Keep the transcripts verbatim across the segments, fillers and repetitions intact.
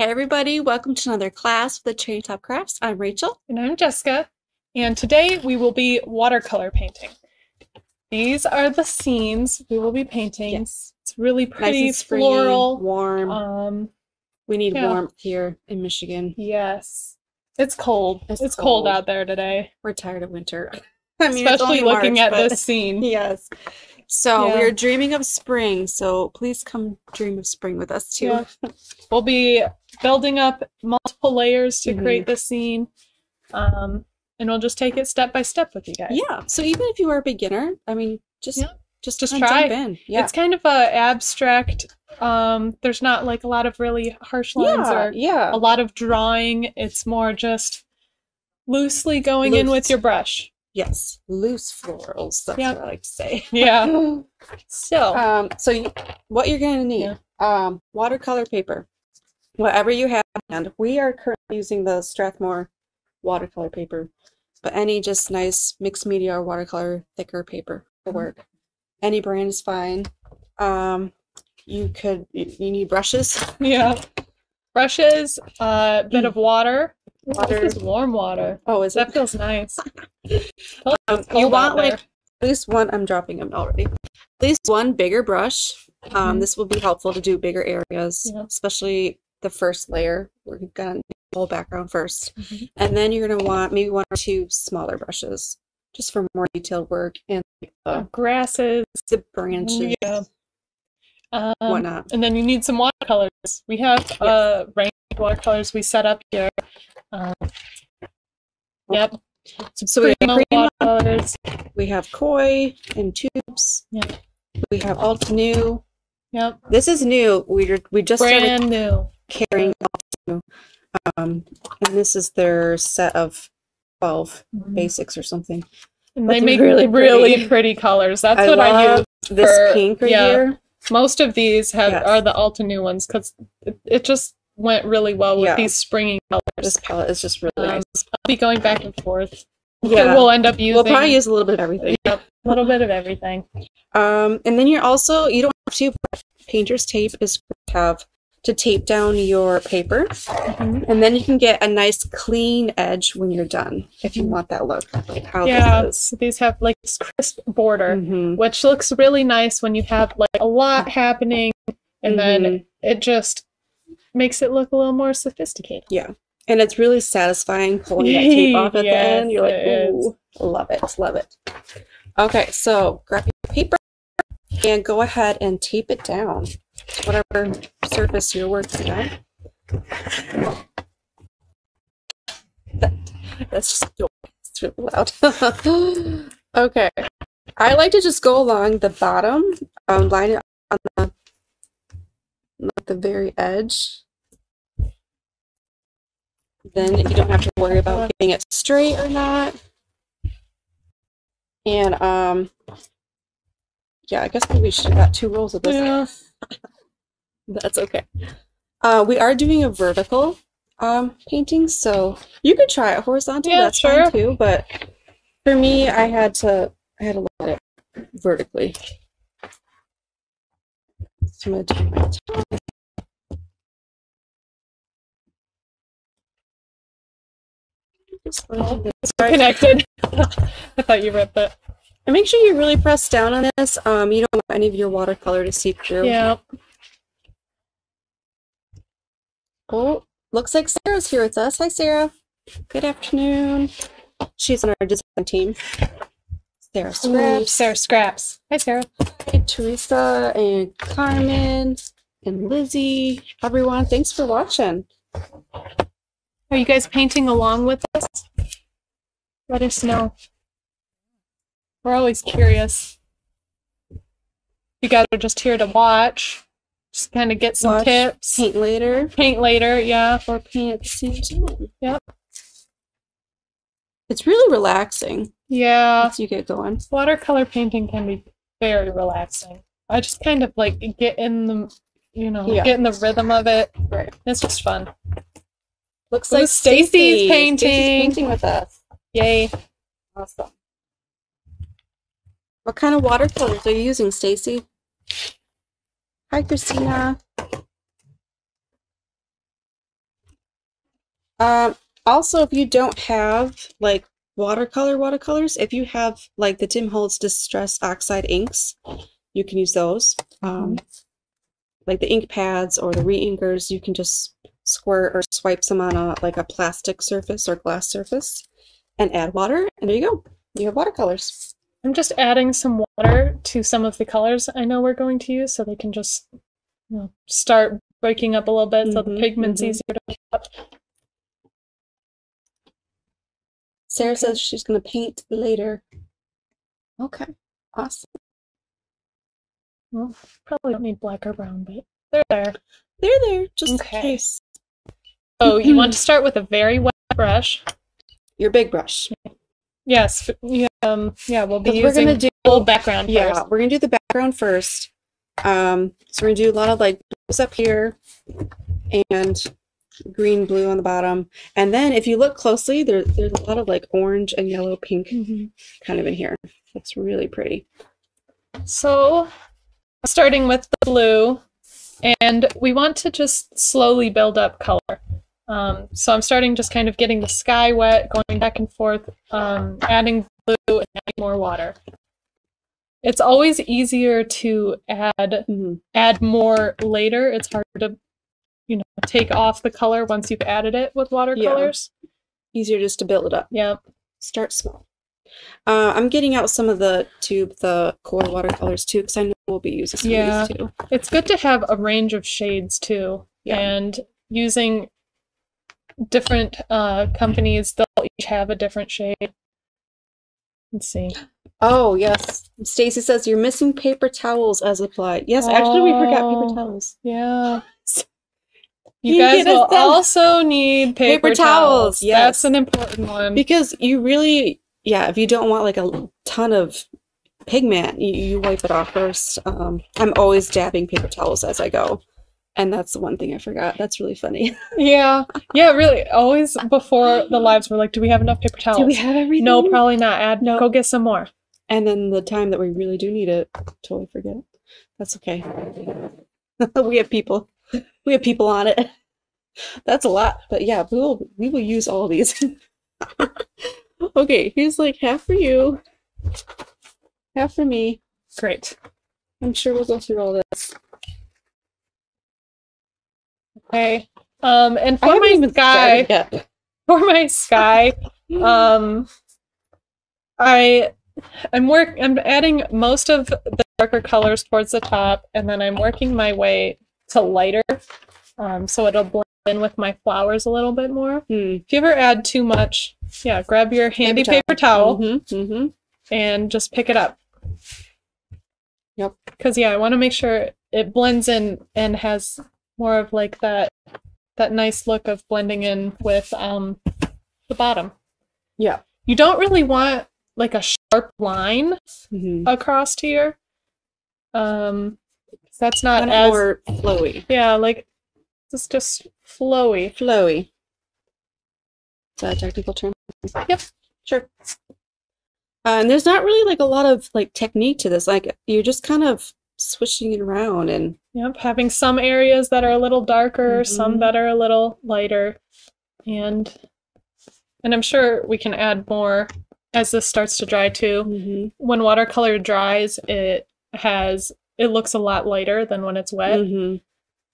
Hey everybody, welcome to another class with A Cherry On Top Crafts. I'm Rachel. And I'm Jessica. And today we will be watercolor painting. These are the scenes we will be painting. Yes. It's really pretty, nice spring, floral. Warm. Um, we need yeah. warmth here in Michigan. Yes. It's cold. It's, it's cold. cold out there today. We're tired of winter. I mean, especially looking March, at but... this scene. Yes. So yeah. we're dreaming of spring, so please come dream of spring with us too. Yeah. We'll be building up multiple layers to mm-hmm. create this scene, um, and we'll just take it step by step with you guys. Yeah, so even if you are a beginner, I mean, just yeah. just, just try. Jump in. Yeah. It's kind of a abstract, um, there's not like a lot of really harsh lines yeah, or yeah. a lot of drawing. It's more just loosely going Loose. in with your brush. Yes, loose florals, that's yep. what I like to say. Yeah. So, um, so you, what you're going to need, yeah. um, watercolor paper, whatever you have. And we are currently using the Strathmore watercolor paper, but any just nice mixed media or watercolor thicker paper will work. Mm-hmm. Any brand is fine. Um, you could, you, you need brushes. Yeah. Brushes, a uh, bit of water. Water. This is warm water. Oh, is that it? Feels nice. um, you want like at least one. I'm dropping them already. At least one bigger brush. Um, mm-hmm. This will be helpful to do bigger areas, yeah. especially the first layer. We're gonna do the whole background first, mm-hmm. and then you're gonna want maybe one or two smaller brushes just for more detailed work and the grasses, the branches, yeah. um, whatnot. And then you need some watercolors. We have yes. uh, range of watercolors we set up here. Um, yep. So we have Prima, we have Koi in tubes. Yep. We have Altenew. Yep. This is new. We we just brand started new carrying Altenew. Um, and this is their set of twelve mm-hmm. basics or something. And but they make really really pretty, pretty colors. That's I what I use. This for, pink right yeah, here. Most of these have yes. are the Altenew ones because it, it just went really well with yeah. these springy colors. This palette is just really um, nice. I'll be going back and forth. Yeah, we'll end up using. We'll probably use a little bit of everything. Yep, a little bit of everything. Um, and then you're also you don't have to. But painter's tape is have to tape down your paper, mm-hmm. and then you can get a nice clean edge when you're done if you want that look. Like how yeah, this is. These have like this crisp border, mm-hmm. which looks really nice when you have like a lot happening, and mm-hmm. then it just makes it look a little more sophisticated. Yeah. And it's really satisfying pulling that tape off at yes, the end. You're like, ooh, love it, love it. Okay, so grab your paper and go ahead and tape it down, whatever surface you're working on. That, that's just it's really loud. Okay, I like to just go along the bottom, um, line it on the not the very edge. Then you don't have to worry about getting it straight or not. And um yeah, I guess maybe we should have got two rolls of this. Yeah. That's okay. Uh we are doing a vertical um painting, so you could try it horizontal, yeah, that's sure. fine too, but for me I had to I had to look at it vertically. So I'm gonna do my top. Oh, it's connected. I thought you ripped it. And make sure you really press down on this. Um, you don't want any of your watercolor to seep through. Yeah. Oh, looks like Sarah's here with us. Hi, Sarah. Good afternoon. She's on our design team. Sarah Scraps. Ooh, Sarah Scraps. Hi, Sarah. Hi, Teresa and Carmen and Lizzie. Everyone, thanks for watching. Are you guys painting along with us? Let us know. We're always curious. You guys are just here to watch. Just kind of get some watch, tips. Paint later. Paint later, yeah. Or paint at the same time. Yep. It's really relaxing. Yeah. Once you get going. Watercolor painting can be very relaxing. I just kind of like get in the, you know, yeah. get in the rhythm of it. Right. It's just fun. Looks Ooh, like Stacy's painting. Stacy's painting with us. Yay. Awesome. What kind of watercolors are you using, Stacy? Hi, Christina. Um, also, if you don't have like watercolor watercolors, if you have like the Tim Holtz Distress Oxide inks, you can use those. Um, like the ink pads or the re-inkers, you can just squirt or swipe some on a like a plastic surface or glass surface and add water, and there you go. You have watercolors. I'm just adding some water to some of the colors I know we're going to use so they can just, you know, start breaking up a little bit, mm-hmm, so the pigment's mm-hmm. easier to pick up. Sarah okay. says she's going to paint later. Okay, awesome. Well, probably don't need black or brown, but they're there. They're there, just okay. in case. So you want to start with a very wet brush. Your big brush. Yes. Yeah, um, yeah we'll be using we're gonna do, full background first. Yeah, we're going to do the background first. Um, so we're going to do a lot of like blues up here and green, blue on the bottom. And then if you look closely, there, there's a lot of like orange and yellow, pink mm-hmm. kind of in here. It's really pretty. So starting with the blue, and we want to just slowly build up color. Um, so I'm starting just kind of getting the sky wet, going back and forth, um, adding blue and adding more water. It's always easier to add mm-hmm. add more later. It's hard to, you know, take off the color once you've added it with watercolors. Yeah. Easier just to build it up. Yeah. Start small. Uh, I'm getting out some of the tube, the core watercolors too, because I know we'll be using some yeah. of these too. It's good to have a range of shades too, yeah. and using different uh, companies, they'll each have a different shade. Let's see. Oh, yes. Stacy says, you're missing paper towels as applied. Yes, oh, actually, we forgot paper towels. Yeah. You, you guys will also need paper, paper towels. towels. Yes. That's an important one. Because you really... Yeah, if you don't want like a ton of pigment, you, you wipe it off first. Um, I'm always dabbing paper towels as I go. And that's the one thing I forgot. That's really funny. Yeah. Yeah, really. Always before the lives, we're like, do we have enough paper towels? Do we have everything? No, probably not. Add, no. Go get some more. And then the time that we really do need it, totally forget it. That's okay. We have people. We have people on it. That's a lot. But yeah, we will, we will use all of these. Okay, here's like half for you, half for me. Great. I'm sure we'll go through all this. Okay. Um, and for my sky, for my sky, um, I, I'm work. I'm adding most of the darker colors towards the top, and then I'm working my way to lighter, um, so it'll blend in with my flowers a little bit more. Mm. If you ever add too much, yeah, grab your handy paper, paper towel, towel mm-hmm, mm-hmm. and just pick it up. Yep. Because yeah, I want to make sure it blends in and has more of like that that nice look of blending in with um the bottom. Yeah. You don't really want like a sharp line mm-hmm. across here. Um, that's not and as more flowy. Yeah, like it's just flowy, flowy. A technical term. Yep, sure. Uh, and there's not really like a lot of like technique to this. Like you're just kind of switching it around and yep, having some areas that are a little darker, mm-hmm. some that are a little lighter, and and I'm sure we can add more as this starts to dry too. Mm-hmm. When watercolor dries, it has it looks a lot lighter than when it's wet. Mm-hmm.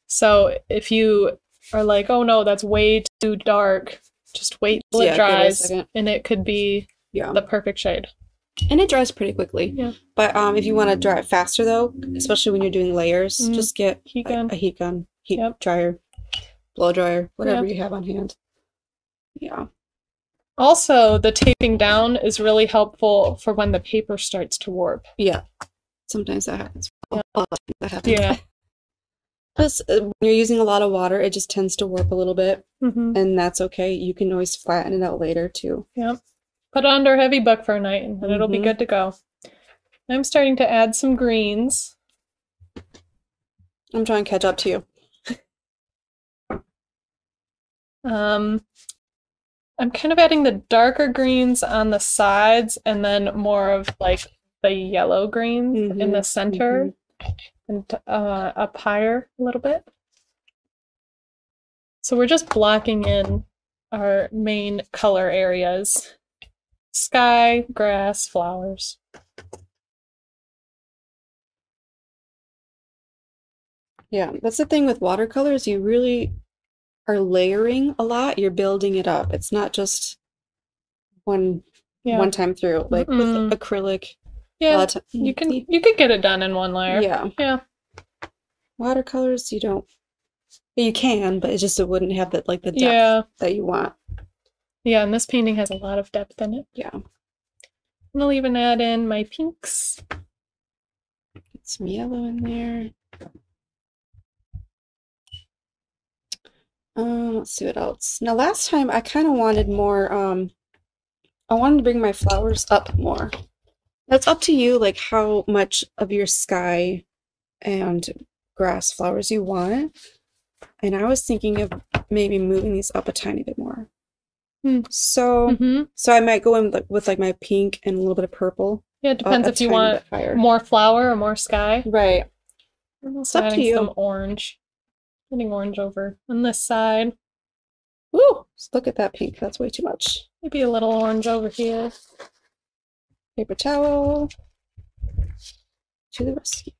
So if you are like, oh no, that's way too dark. Just wait till yeah, it dries, and it could be yeah. the perfect shade. And it dries pretty quickly. Yeah. But um, if you want to dry it faster, though, especially when you're doing layers, mm-hmm. just get heat gun. A, a heat gun, heat yep. dryer, blow dryer, whatever yep. you have on hand. Yeah. Also, the taping down is really helpful for when the paper starts to warp. Yeah. Sometimes that happens. Yeah. A lot of times that happens. Yeah. Plus, when you're using a lot of water, it just tends to warp a little bit, mm-hmm. and that's okay. You can always flatten it out later, too. Yep. Put it under a heavy book for a night, and then mm-hmm. it'll be good to go. I'm starting to add some greens. I'm trying to catch up to you. um, I'm kind of adding the darker greens on the sides, and then more of, like, the yellow greens mm-hmm. in the center. Mm-hmm. And uh, up higher a little bit. So we're just blocking in our main color areas. Sky, grass, flowers. Yeah, that's the thing with watercolors. You really are layering a lot. You're building it up. It's not just one yeah. one time through. Like mm-mm. with acrylic. Yeah, you can you can get it done in one layer. Yeah. Yeah. Watercolors, you don't. You can, but it just it wouldn't have that like the depth yeah. that you want. Yeah, and this painting has a lot of depth in it. Yeah. And I'll even add in my pinks. Get some yellow in there. Um, let's see what else. Now, last time I kind of wanted more. Um, I wanted to bring my flowers up more. That's up to you, like how much of your sky and grass flowers you want. And I was thinking of maybe moving these up a tiny bit more. Mm. So, mm-hmm. so I might go in with, with like my pink and a little bit of purple. Yeah, it depends if you want more flower or more sky. Right. It's up to you. Some orange. Getting orange over on this side. Woo! Just look at that pink. That's way too much. Maybe a little orange over here. Paper towel to the rescue.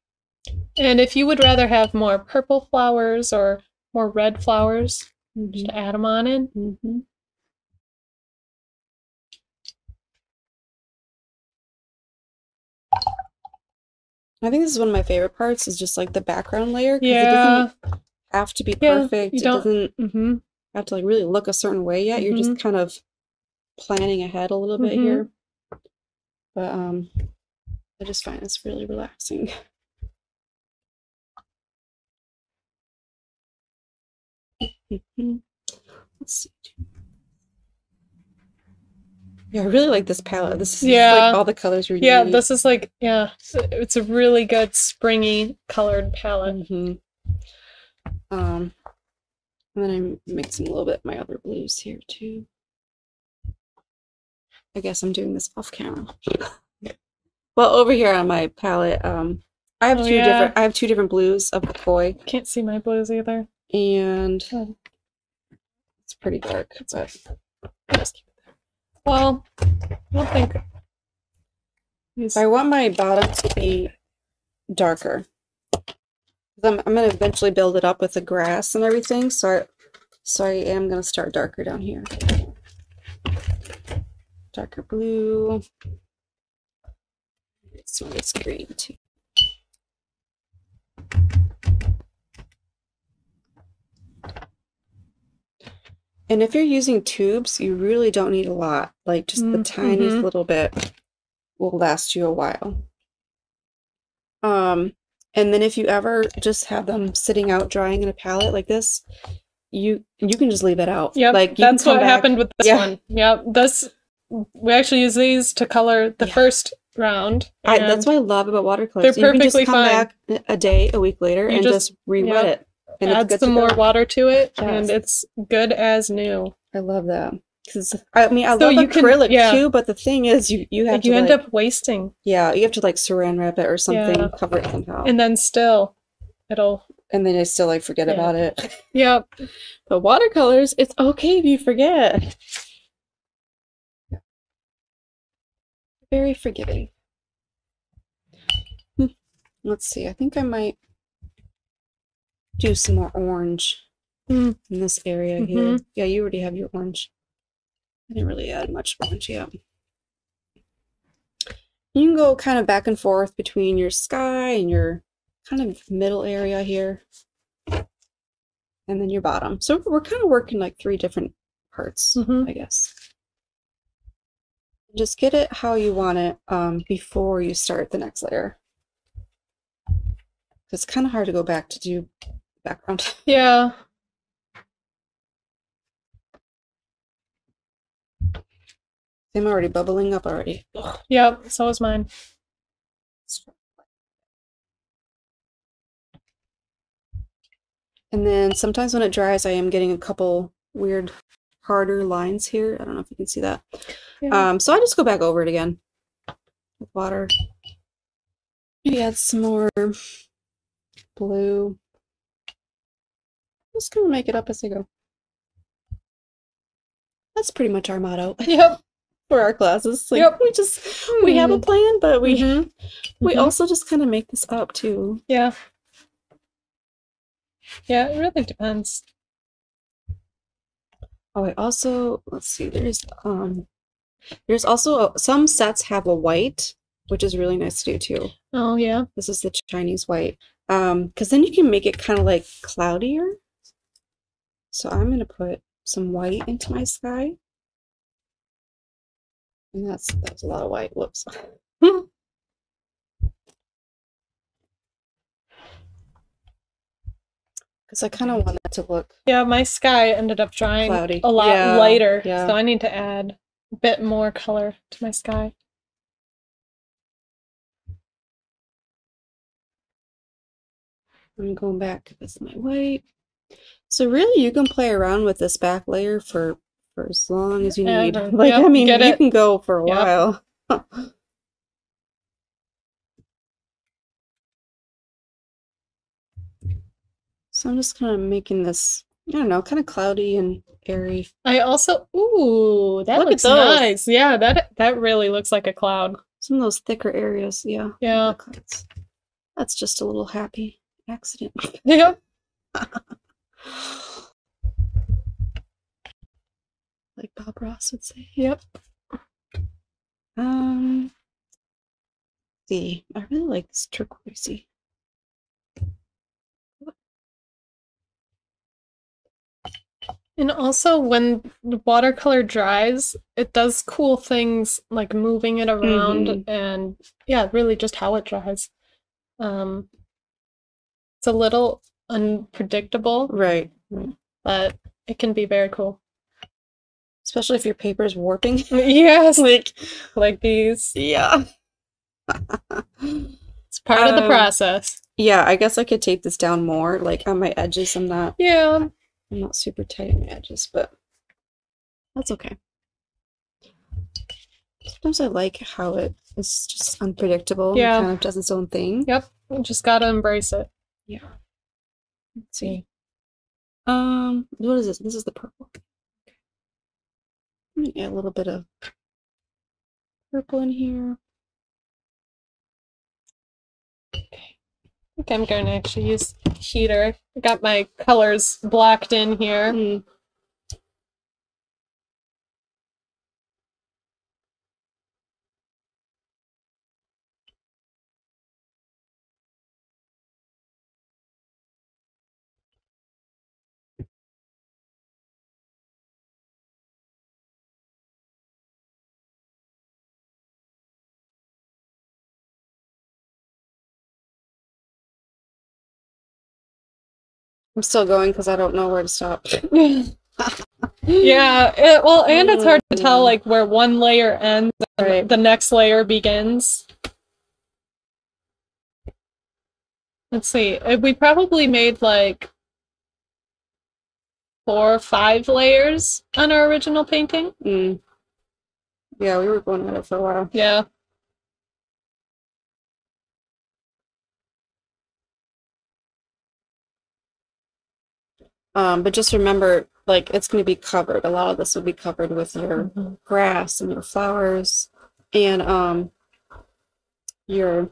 And if you would rather have more purple flowers or more red flowers, mm-hmm. just add them on in. Mm-hmm. I think this is one of my favorite parts, is just like the background layer. Yeah. It doesn't have to be yeah, perfect. You don't, it doesn't mm-hmm. have to like really look a certain way yet. You're mm-hmm. just kind of planning ahead a little bit mm-hmm. here. But um, I just find it's really relaxing. Let's see. Yeah, I really like this palette. This is yeah. like all the colors you're yeah, using. Yeah, this is like yeah, it's a really good springy colored palette. Mm-hmm. Um, and then I'm mixing a little bit of my other blues here too. I guess I'm doing this off camera. Well, over here on my palette, um, I have oh, two yeah. different. I have two different blues of the Koi. Can't see my blues either. And oh. it's pretty dark. But just keep it there. Well, I don't think. So I want my bottom to be darker. I'm I'm gonna eventually build it up with the grass and everything. So I, so I am gonna start darker down here. Darker blue. This one is green too. And if you're using tubes, you really don't need a lot. Like just the mm-hmm. tiniest little bit will last you a while. Um, and then if you ever just have them sitting out drying in a palette like this, you you can just leave it out. Yep, like that's what back. happened with this yeah. one. Yep, this. We actually use these to color the yeah. first round. I, that's what I love about watercolors. They're perfectly fine. You can just come fine. back a day, a week later, you and just, just re-wet yeah, it. And add some more go. water to it, yes. and it's good as new. I love that. I mean, I so love acrylic can, yeah. too, but the thing is, you you have like to, you end like, up wasting. Yeah, you have to like Saran wrap it or something, yeah. cover it somehow, and then still, it'll. And then I still like forget yeah. about it. Yep. But watercolors, it's okay if you forget. Very forgiving. Hmm. Let's see. I think I might do some more orange mm. in this area mm-hmm. here. Yeah, you already have your orange. I didn't really add much orange yet. You can go kind of back and forth between your sky and your kind of middle area here, and then your bottom. So we're kind of working like three different parts, mm-hmm. I guess. Just get it how you want it um, before you start the next layer. It's kind of hard to go back to do background. Yeah. I'm already bubbling up already. Ugh. Yep, so is mine. And then sometimes when it dries, I am getting a couple weird harder lines here. I don't know if you can see that. Yeah. Um, so I just go back over it again with water. Maybe add some more blue. I'm just gonna make it up as I go. That's pretty much our motto. Yep. For our classes. Like, yep. We just, we mm. have a plan, but we, mm-hmm. we mm-hmm. also just kind of make this up too. Yeah. Yeah, it really depends. Oh, I also, let's see, there's, um, there's also, a, some sets have a white, which is really nice to do too. Oh, yeah. This is the Chinese white. Um, because then you can make it kind of like cloudier. So I'm going to put some white into my sky. And that's, that's a lot of white, whoops. Because I kind of want that to look... Yeah, my sky ended up drying cloudy. a lot yeah, lighter, yeah. so I need to add a bit more color to my sky. I'm going back to this my white. So really, you can play around with this back layer for, for as long as you need. And, like, yep, I mean, you it. can go for a yep. while. So I'm just kind of making this, I don't know, kind of cloudy and airy. I also, ooh, that Look looks nice. Yeah, that that really looks like a cloud. Some of those thicker areas, yeah. Yeah. That's just a little happy accident. Yeah. Like Bob Ross would say. Yep. Um, let's see, I really like this turquoisey. And also, when the watercolor dries, it does cool things like moving it around mm-hmm. and, yeah, really just how it dries. Um, it's a little unpredictable. Right. But it can be very cool. Especially if your paper is warping. Yes. like, like these. Yeah. It's part um, of the process. Yeah, I guess I could tape this down more, like on my edges and that. Yeah. I'm not super tight on the edges, but that's okay. Sometimes I like how it is just unpredictable. Yeah. It kind of does its own thing. Yep. You just gotta embrace it. Yeah. Let's see. Um, what is this? This is the purple. I'm gonna add a little bit of purple in here. Okay. I think I'm going to actually use heater. I got my colors blocked in here. Mm. I'm still going because I don't know where to stop. Yeah, it, well, and it's hard to tell like where one layer ends and right. the next layer begins. Let's see. We probably made like four or five layers on our original painting. Mm. Yeah, we were going at it for a while. Yeah. Um, but just remember, like, it's going to be covered. A lot of this will be covered with your mm-hmm. grass and your flowers and um, your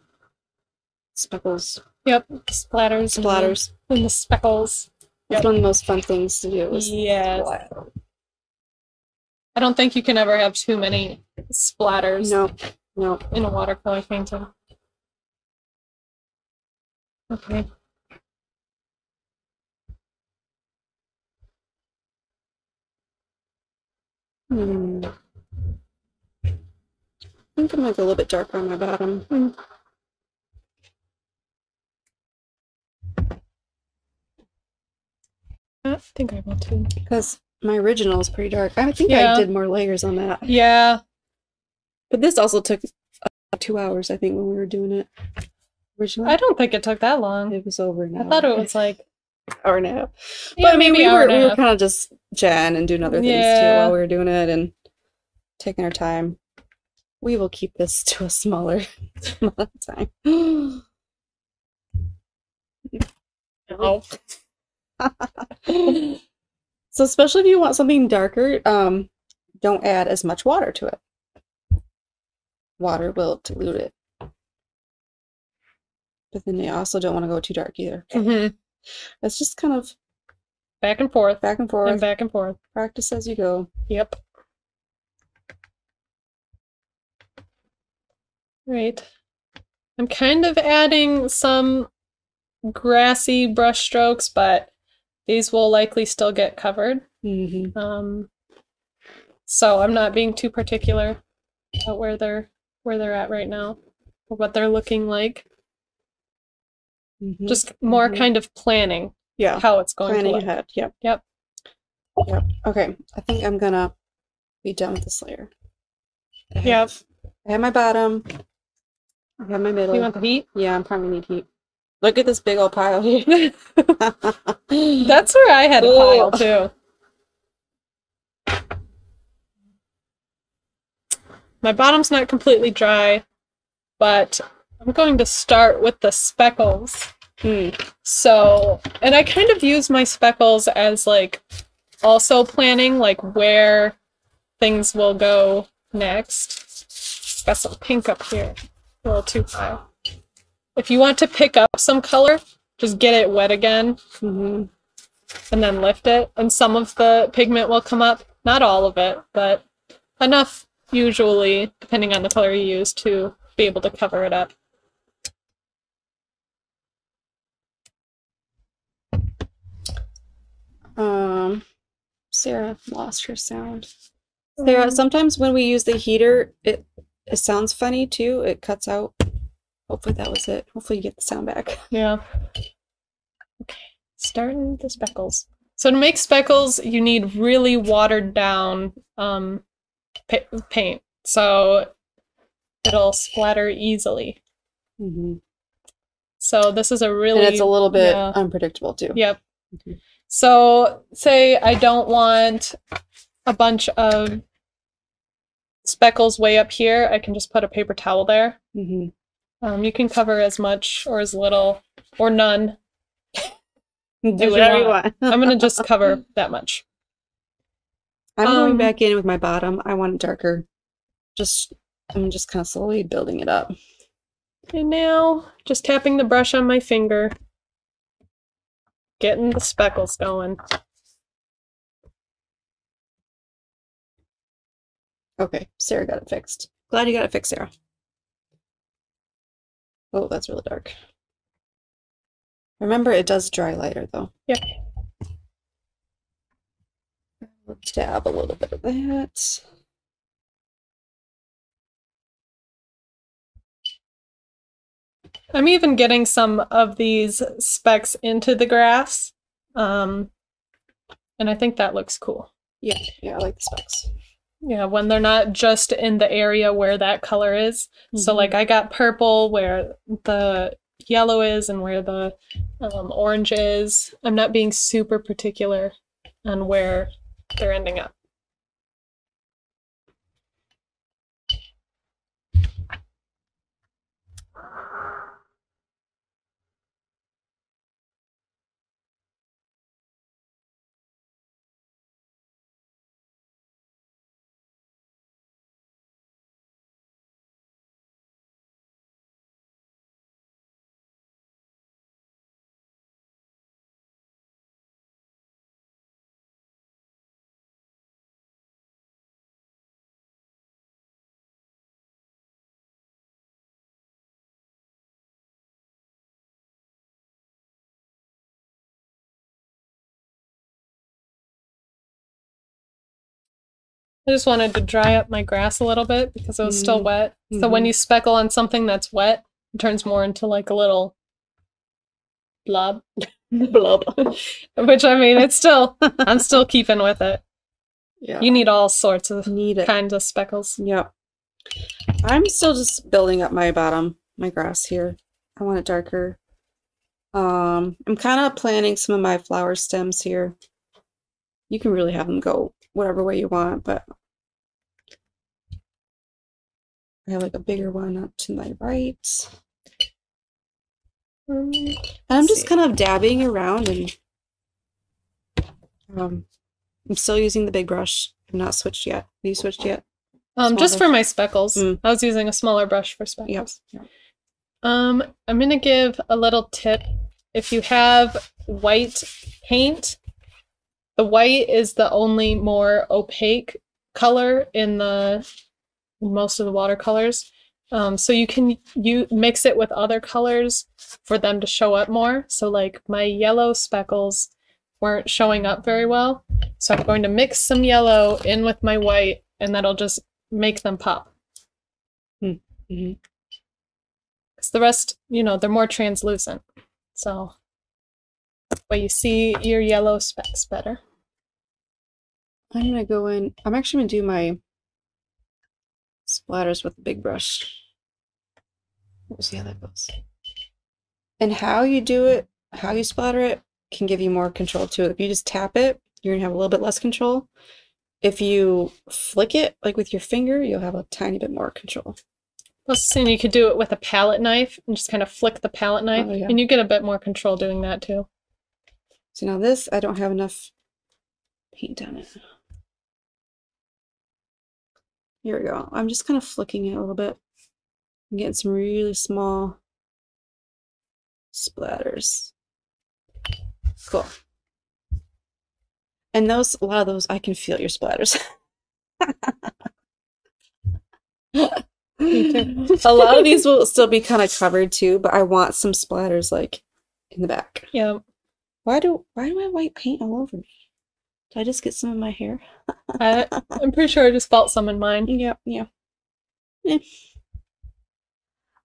speckles. Yep, splatters. Splatters. And the, and the speckles. It's yep. one of the most fun things to do. Is yes. Splatter. I don't think you can ever have too many splatters. No, no. In a watercolor painting. Okay. Hmm. I think I'm like a little bit darker on my bottom. Hmm. I think I will too. Because my original is pretty dark. I think yeah. I did more layers on that. Yeah. But this also took uh, two hours, I think, when we were doing it originally. I don't think it took that long. It was over an hour. I thought it was like... Hour and a half. But yeah, I mean, we were, we were kind of just chatting and doing other things yeah. too while we were doing it and taking our time. We will keep this to a smaller, smaller time. No. So, especially if you want something darker, um, don't add as much water to it. Water will dilute it. But then they also don't want to go too dark either. Mm-hmm. It's just kind of back and forth. Back and forth. And back and forth. Practice as you go. Yep. Right. I'm kind of adding some grassy brush strokes, but these will likely still get covered. Mm-hmm. Um, so I'm not being too particular about where they're where they're at right now, or what they're looking like. Mm-hmm. Just more mm-hmm. kind of planning. Yeah. How it's going planning to look. Planning ahead. Yep. Yep. Yep. Okay. I think I'm gonna be done with this layer. Yep. Have, I have my bottom. I have my middle. You want the heat? Yeah, I'm probably need heat. Look at this big old pile here. That's where I had a pile too. My bottom's not completely dry, but I'm going to start with the speckles. Mm. So, and I kind of use my speckles as like also planning like where things will go next. Got some pink up here. A little too high. If you want to pick up some color, just get it wet again, mm-hmm. and then lift it, and some of the pigment will come up. Not all of it, but enough usually, depending on the color you use, to be able to cover it up. Um, Sarah lost her sound. Mm-hmm. Sarah, sometimes when we use the heater, it, it sounds funny too. It cuts out. Hopefully that was it. Hopefully you get the sound back. Yeah. Okay. Starting the speckles. So to make speckles, you need really watered down um, paint. So it'll splatter easily. Mm-hmm. So this is a really... And it's a little bit yeah. unpredictable too. Yep. Mm-hmm. So say I don't want a bunch of speckles way up here. I can just put a paper towel there. Mm-hmm. Um, you can cover as much or as little or none. Do whatever you want. I'm going to just cover that much. I'm um, going back in with my bottom. I want it darker. Just, I'm just kind of slowly building it up. And now, just tapping the brush on my finger. Getting the speckles going. Okay, Sarah got it fixed. Glad you got it fixed, Sarah. Oh, that's really dark. Remember, it does dry lighter, though. Yep. Let's dab a little bit of that. I'm even getting some of these specks into the grass. Um, and I think that looks cool. Yeah, yeah, I like the specks. Yeah, when they're not just in the area where that color is. Mm-hmm. So, like, I got purple where the yellow is and where the um, orange is. I'm not being super particular on where they're ending up. I just wanted to dry up my grass a little bit because it was still wet. Mm-hmm. So when you speckle on something that's wet, it turns more into like a little blob. blob. Which, I mean, it's still, I'm still keeping with it. Yeah. You need all sorts of need kinds of speckles. Yeah. I'm still just building up my bottom, my grass here. I want it darker. Um, I'm kind of planting some of my flower stems here. You can really have them go whatever way you want, but I have like a bigger one up to my right. Um, and I'm just see. kind of dabbing around, and um, I'm still using the big brush. I've not switched yet. Have you switched yet? Um, just brush. For my speckles. Mm. I was using a smaller brush for speckles. Yep. Yep. Um, I'm going to give a little tip. If you have white paint, the white is the only more opaque color in the most of the watercolors. Um, so you can you mix it with other colors for them to show up more. So like my yellow speckles weren't showing up very well. So I'm going to mix some yellow in with my white, and that'll just make them pop. Because mm-hmm. the rest, you know, they're more translucent. So but you see your yellow specks better. I'm going to go in. I'm actually going to do my splatters with the big brush. Let's see how that goes. And how you do it, how you splatter it, can give you more control to it. If you just tap it, you're going to have a little bit less control. If you flick it, like with your finger, you'll have a tiny bit more control. Well, and you could do it with a palette knife and just kind of flick the palette knife. Oh, yeah. And you get a bit more control doing that too. So now this, I don't have enough paint on it. Here we go. I'm just kind of flicking it a little bit. I'm getting some really small splatters. Cool. And those, a lot of those, I can feel your splatters. A lot of these will still be kind of covered too, but I want some splatters like in the back. Yeah. Why do why do I have white paint all over me? Did I just get some in my hair? I, I'm pretty sure I just felt some in mine. Yeah, yeah. Eh.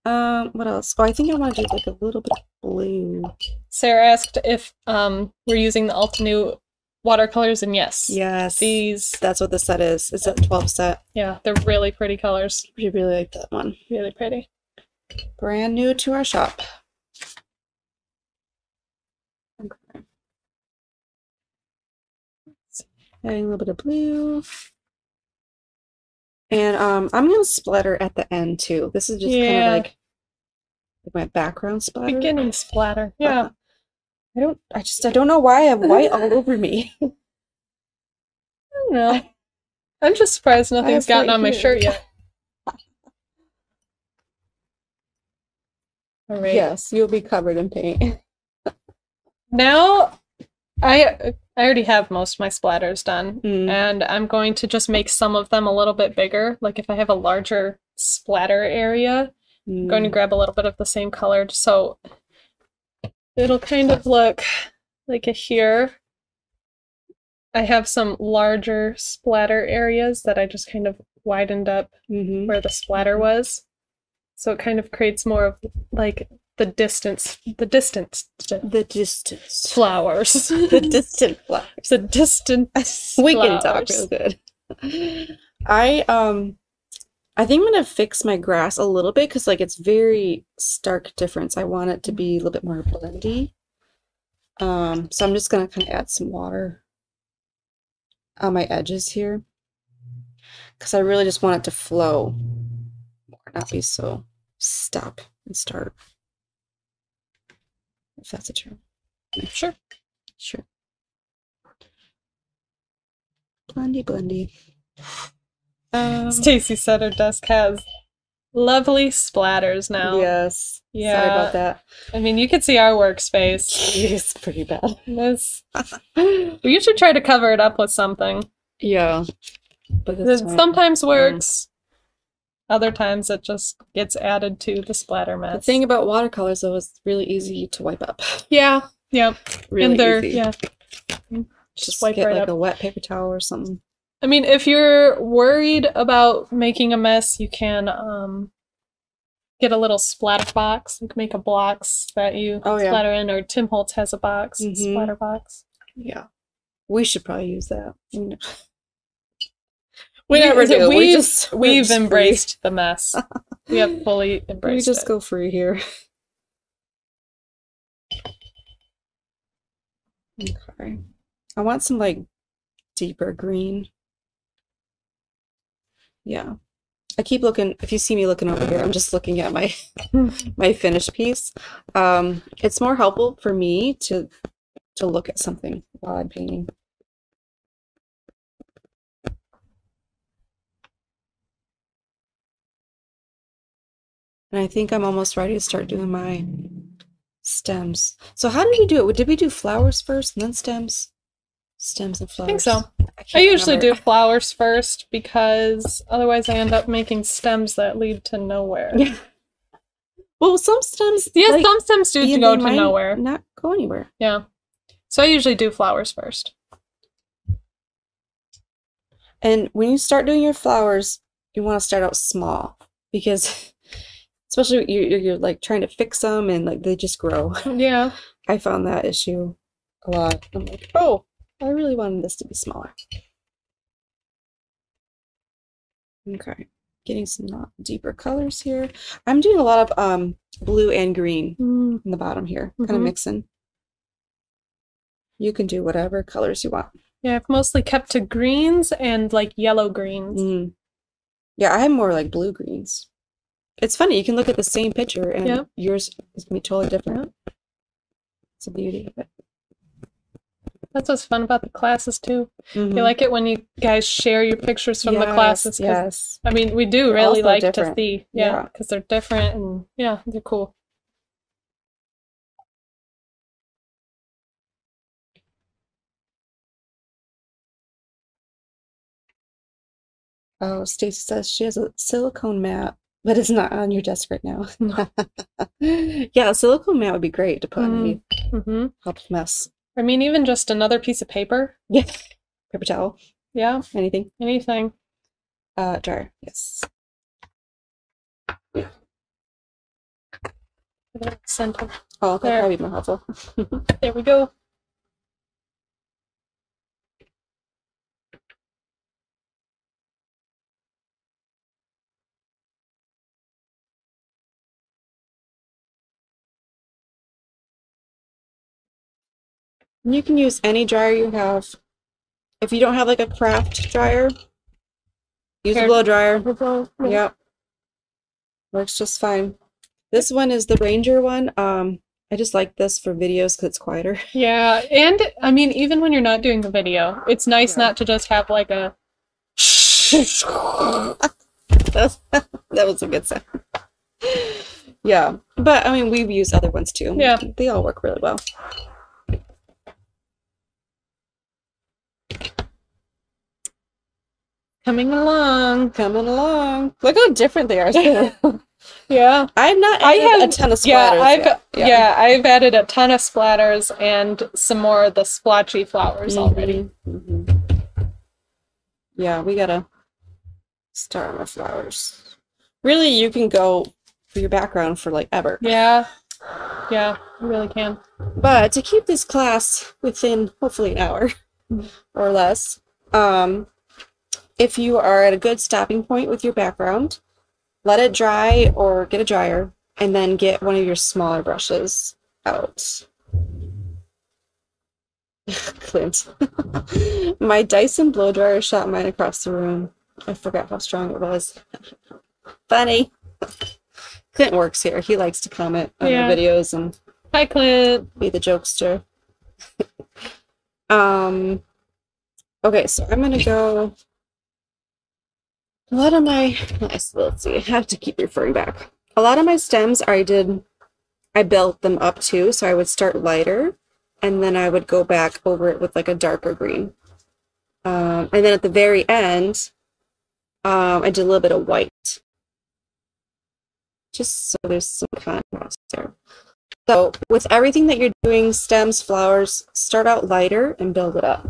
Um, what else? Oh, I think I want to do like a little bit of blue. Sarah asked if um we're using the Altenew watercolors, and yes. Yes. These. That's what the set is. It's a twelve set. Yeah, they're really pretty colors. I really, really like that one. Really pretty. Brand new to our shop. Okay. Adding a little bit of blue. And um, I'm going to splatter at the end too. This is just yeah. kind of like, like my background splatter. Beginning splatter. Yeah. Uh, I don't, I just, I don't know why I have white all over me. I don't know. I, I'm just surprised nothing's gotten on here. My shirt yet. All right. Yes, you'll be covered in paint. Now, I I already have most of my splatters done, mm. and I'm going to just make some of them a little bit bigger. Like if I have a larger splatter area, mm. I'm going to grab a little bit of the same color, so it'll kind of look like a here. I have some larger splatter areas that I just kind of widened up mm-hmm. where the splatter was, so it kind of creates more of like the distance, the distance, the distance flowers, the distant flowers, the distant. We can talk real good. I um, I think I'm gonna fix my grass a little bit because like it's very stark difference. I want it to be a little bit more blendy. Um, so I'm just gonna kind of add some water on my edges here because I really just want it to flow, more, not be so stop and start. If that's a term. Sure. Sure. Blendy, blendy. Um, Stacy said her desk has lovely splatters now. Yes. Yeah. Sorry about that. I mean, you could see our workspace. It's pretty bad. This. We usually try to cover it up with something. Yeah. But it sometimes works. Other times it just gets added to the splatter mess. The thing about watercolors though is it's really easy to wipe up. Yeah, yep. Really and they're, easy. Yeah. Just, just wipe get right like up. A wet paper towel or something. I mean, if you're worried about making a mess, you can um, get a little splatter box. You can make a box that you oh, splatter yeah. in, or Tim Holtz has a box, mm-hmm. a splatter box. Yeah, we should probably use that. You know. We never do. We've, we just, we've just embraced free. The mess. We have fully embraced it. We just it. Go free here. Okay. I want some, like, deeper green. Yeah. I keep looking. If you see me looking over here, I'm just looking at my, my finished piece. Um, it's more helpful for me to, to look at something while I'm painting. And I think I'm almost ready to start doing my stems. So how did we do it? Did we do flowers first and then stems? Stems and flowers. I think so. I, I usually remember. do flowers first because otherwise I end up making stems that lead to nowhere. Yeah. Well, some stems... Yeah, like, some stems do yeah, to go to nowhere. Not go anywhere. Yeah. So I usually do flowers first. And when you start doing your flowers, you want to start out small because... Especially when you're, you're like trying to fix them and like they just grow. Yeah. I found that issue a lot. I'm like, oh, I really wanted this to be smaller. Okay. Getting some deeper colors here. I'm doing a lot of um, blue and green mm. in the bottom here. Mm-hmm. Kind of mixing. You can do whatever colors you want. Yeah, I've mostly kept to greens and like yellow greens. Mm. Yeah, I have more like blue greens. It's funny, you can look at the same picture and yeah. yours is going to be totally different. It's the beauty of it. That's what's fun about the classes, too. Mm-hmm. You like it when you guys share your pictures from yes, the classes. Yes. I mean, we do they're really like different. to see. Yeah. Because yeah. they're different and, yeah, they're cool. Oh, Stacey says she has a silicone mat. But it's not on your desk right now. Yeah, a silicone mat would be great to put underneath. Mm-hmm. Helps mess. I mean, even just another piece of paper. Yeah. Paper towel. Yeah. Anything. Anything. Uh, dryer. Yes. Center. Oh, that'd probably be more helpful. There we go. You can use any dryer you have. If you don't have like a craft dryer, use Hair. a blow dryer. Blow. Yeah. Yep. Works just fine. This one is the Ranger one. Um, I just like this for videos because it's quieter. Yeah, and I mean, even when you're not doing a video, it's nice yeah. not to just have like a... that, was, that was a good sound. Yeah, but I mean, we've used other ones too. Yeah. They all work really well. Coming along, coming along. Look how different they are. Yeah, I've not added I have, a ton of splatters. Yeah, I've yet. Yeah. yeah, I've added a ton of splatters and some more of the splotchy flowers mm-hmm. already. Mm-hmm. Yeah, we gotta start on our flowers. Really, you can go for your background for like ever. Yeah, yeah, you really can. But to keep this class within hopefully an hour or less, um. if you are at a good stopping point with your background, let it dry or get a dryer and then get one of your smaller brushes out. Clint. My Dyson blow dryer shot mine across the room. I forgot how strong it was. Funny. Clint works here. He likes to comment on yeah. the videos and Hi, Clint. be the jokester. um, okay, so I'm going to go... A lot of my, let's see, I have to keep referring back. A lot of my stems, I did, I built them up too, so I would start lighter, and then I would go back over it with like a darker green. Um, and then at the very end, um, I did a little bit of white. Just so there's some contrast there. So with everything that you're doing, stems, flowers, start out lighter and build it up.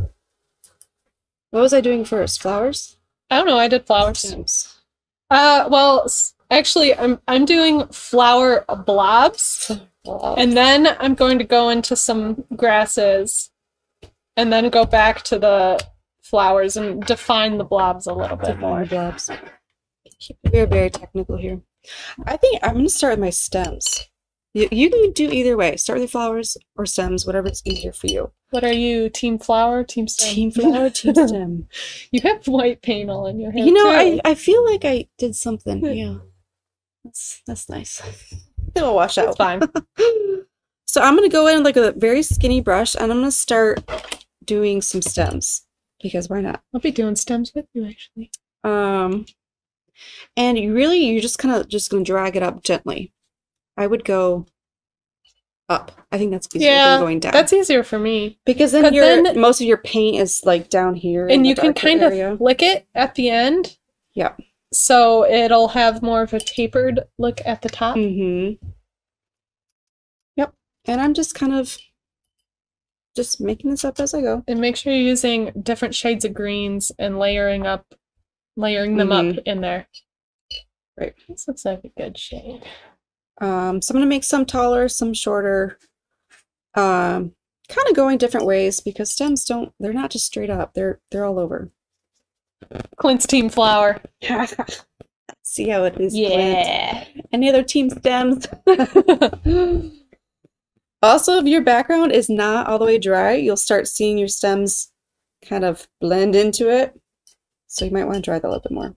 What was I doing first? Flowers? I don't know. I did flower stems. Uh, well, actually, I'm I'm doing flower blobs, blobs, and then I'm going to go into some grasses, and then go back to the flowers and define the blobs a little bit more. Blobs. We're very technical here. I think I'm going to start with my stems. You you can do either way. Start with flowers or stems, whatever's easier for you. What are you, team flower, team stem? Team flower, team stem. You have white paint all in your hair. You know, too. I I feel like I did something. Yeah, that's that's nice. It'll wash out. It's fine. So I'm gonna go in with like a very skinny brush, and I'm gonna start doing some stems because why not? I'll be doing stems with you actually. Um, And you really, you're just kind of just going to drag it up gently. I would go up. I think that's easier yeah, than going down. That's easier for me. Because then, your, then most of your paint is like down here. And you can kind area. of flick it at the end. Yeah. So it'll have more of a tapered look at the top. Mm-hmm. Yep. And I'm just kind of just making this up as I go. And make sure you're using different shades of greens and layering up, layering them mm-hmm. up in there. Right. This looks like a good shade. Um, so I'm going to make some taller, some shorter. Um, kind of going different ways because stems don't, they're not just straight up. They're, they're all over. Clint's team flower. See how it is. Yeah. Clint. Any other team stems? Also, if your background is not all the way dry, you'll start seeing your stems kind of blend into it. So you might want to dry that a little bit more.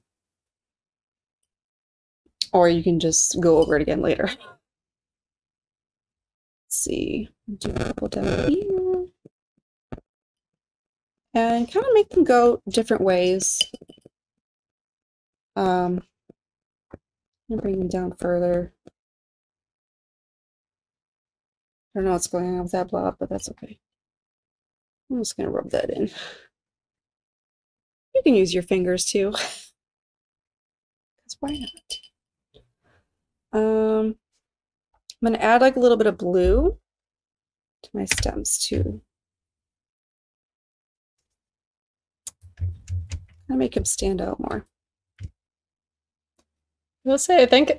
Or you can just go over it again later. Let's see. Do a couple down here. And kind of make them go different ways. Um, and bring them down further. I don't know what's going on with that blob, but that's okay. I'm just going to rub that in. You can use your fingers too. Because why not? Um, I'm going to add like a little bit of blue to my stems too. I'll make them stand out more. I'll say, I think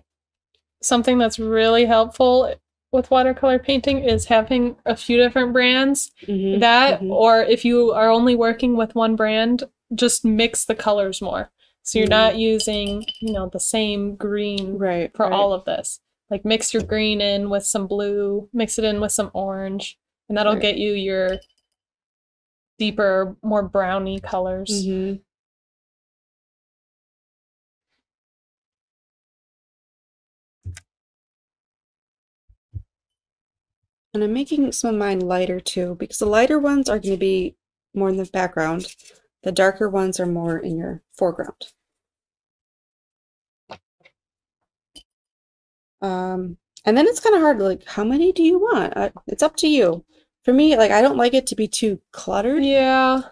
something that's really helpful with watercolor painting is having a few different brands. Mm-hmm, that, mm-hmm. or if you are only working with one brand, just mix the colors more. So you're not using, you know, the same green right, for right. all of this. Like mix your green in with some blue, mix it in with some orange, and that'll right. get you your deeper, more browny colors. Mm-hmm. And I'm making some of mine lighter too, because the lighter ones are going to be more in the background. The darker ones are more in your foreground. Um, and then it's kind of hard, like, how many do you want? I, it's up to you. For me, like, I don't like it to be too cluttered. Yeah.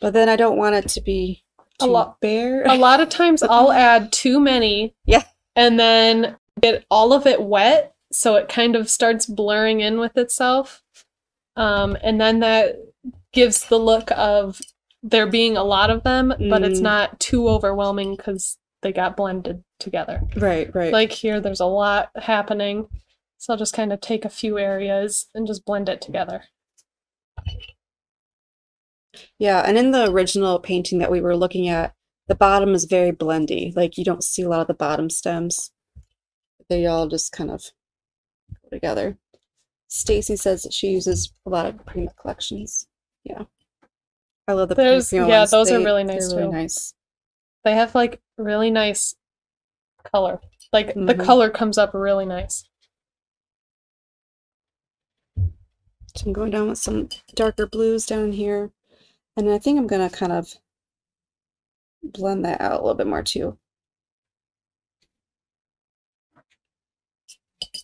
But then I don't want it to be too a lot, bare. A lot of times I'll add too many. Yeah. And then get all of it wet, so it kind of starts blurring in with itself. Um, and then that gives the look of there being a lot of them, but mm. it's not too overwhelming because they got blended together. Right, right. Like here, there's a lot happening. So I'll just kind of take a few areas and just blend it together. Yeah, and in the original painting that we were looking at, the bottom is very blendy. Like you don't see a lot of the bottom stems. They all just kind of go together. Stacy says that she uses a lot of Prima collections. Yeah. I love the Those, yeah, ones. those they, are really nice. They're really too. nice. They have like really nice color. Like mm-hmm. the color comes up really nice. So I'm going down with some darker blues down here, and I think I'm gonna kind of blend that out a little bit more too,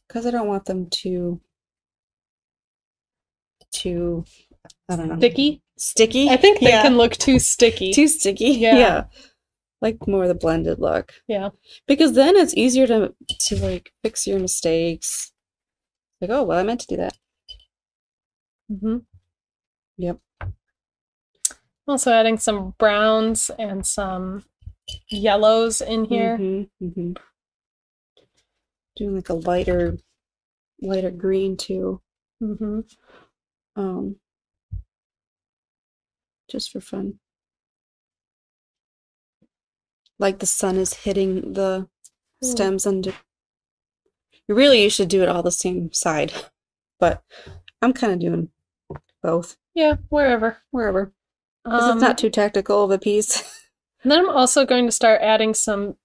because I don't want them too, too. I don't know. Sticky. Sticky? I think they yeah. can look too sticky. Too sticky? Yeah. yeah. Like more the blended look. Yeah. Because then it's easier to to like fix your mistakes. Like, oh, well, I meant to do that. Mm-hmm. Yep. Also adding some browns and some yellows in here. Mm-hmm, mm-hmm. Doing like a lighter, lighter green too. Mm-hmm. Um. Just for fun. Like the sun is hitting the mm. stems under. Really, you should do it all the same side. But I'm kind of doing both. Yeah, wherever. Wherever. Because um, it's not too tactical of a piece. And then I'm also going to start adding some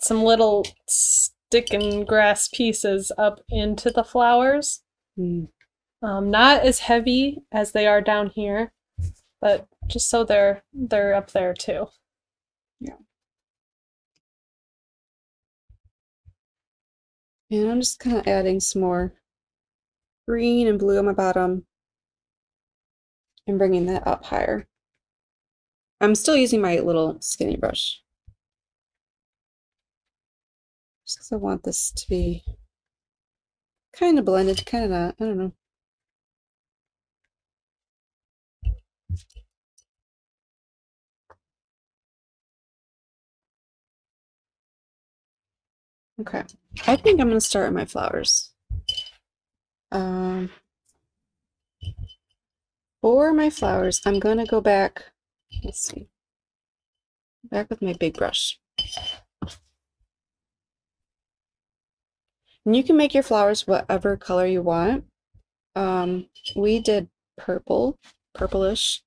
some little stick and grass pieces up into the flowers. Mm. Um, not as heavy as they are down here. But just so they're they're up there too. Yeah. And I'm just kind of adding some more green and blue on my bottom and bringing that up higher. I'm still using my little skinny brush just because I want this to be kind of blended, kind of not, I don't know. Okay, I think I'm going to start with my flowers. Um, for my flowers, I'm going to go back, let's see, back with my big brush. And you can make your flowers whatever color you want. Um, we did purple, purplish,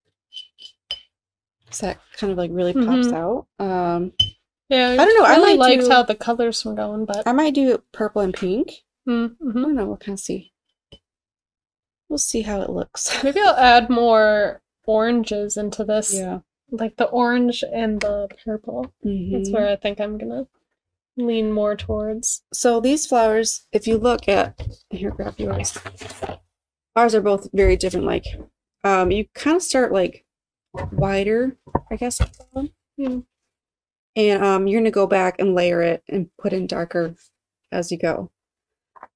so that kind of like really mm-hmm. pops out. Um, Yeah, I don't know. I really liked do, how the colors were going, but I might do purple and pink. Mm-hmm. I don't know. We'll kind of see. We'll see how it looks. Maybe I'll add more oranges into this. Yeah, like the orange and the purple. Mm-hmm. That's where I think I'm gonna lean more towards. So these flowers, if you look at here, grab yours. Ours are both very different. Like, um, you kind of start like wider, I guess. Yeah. And um, you're going to go back and layer it and put in darker as you go.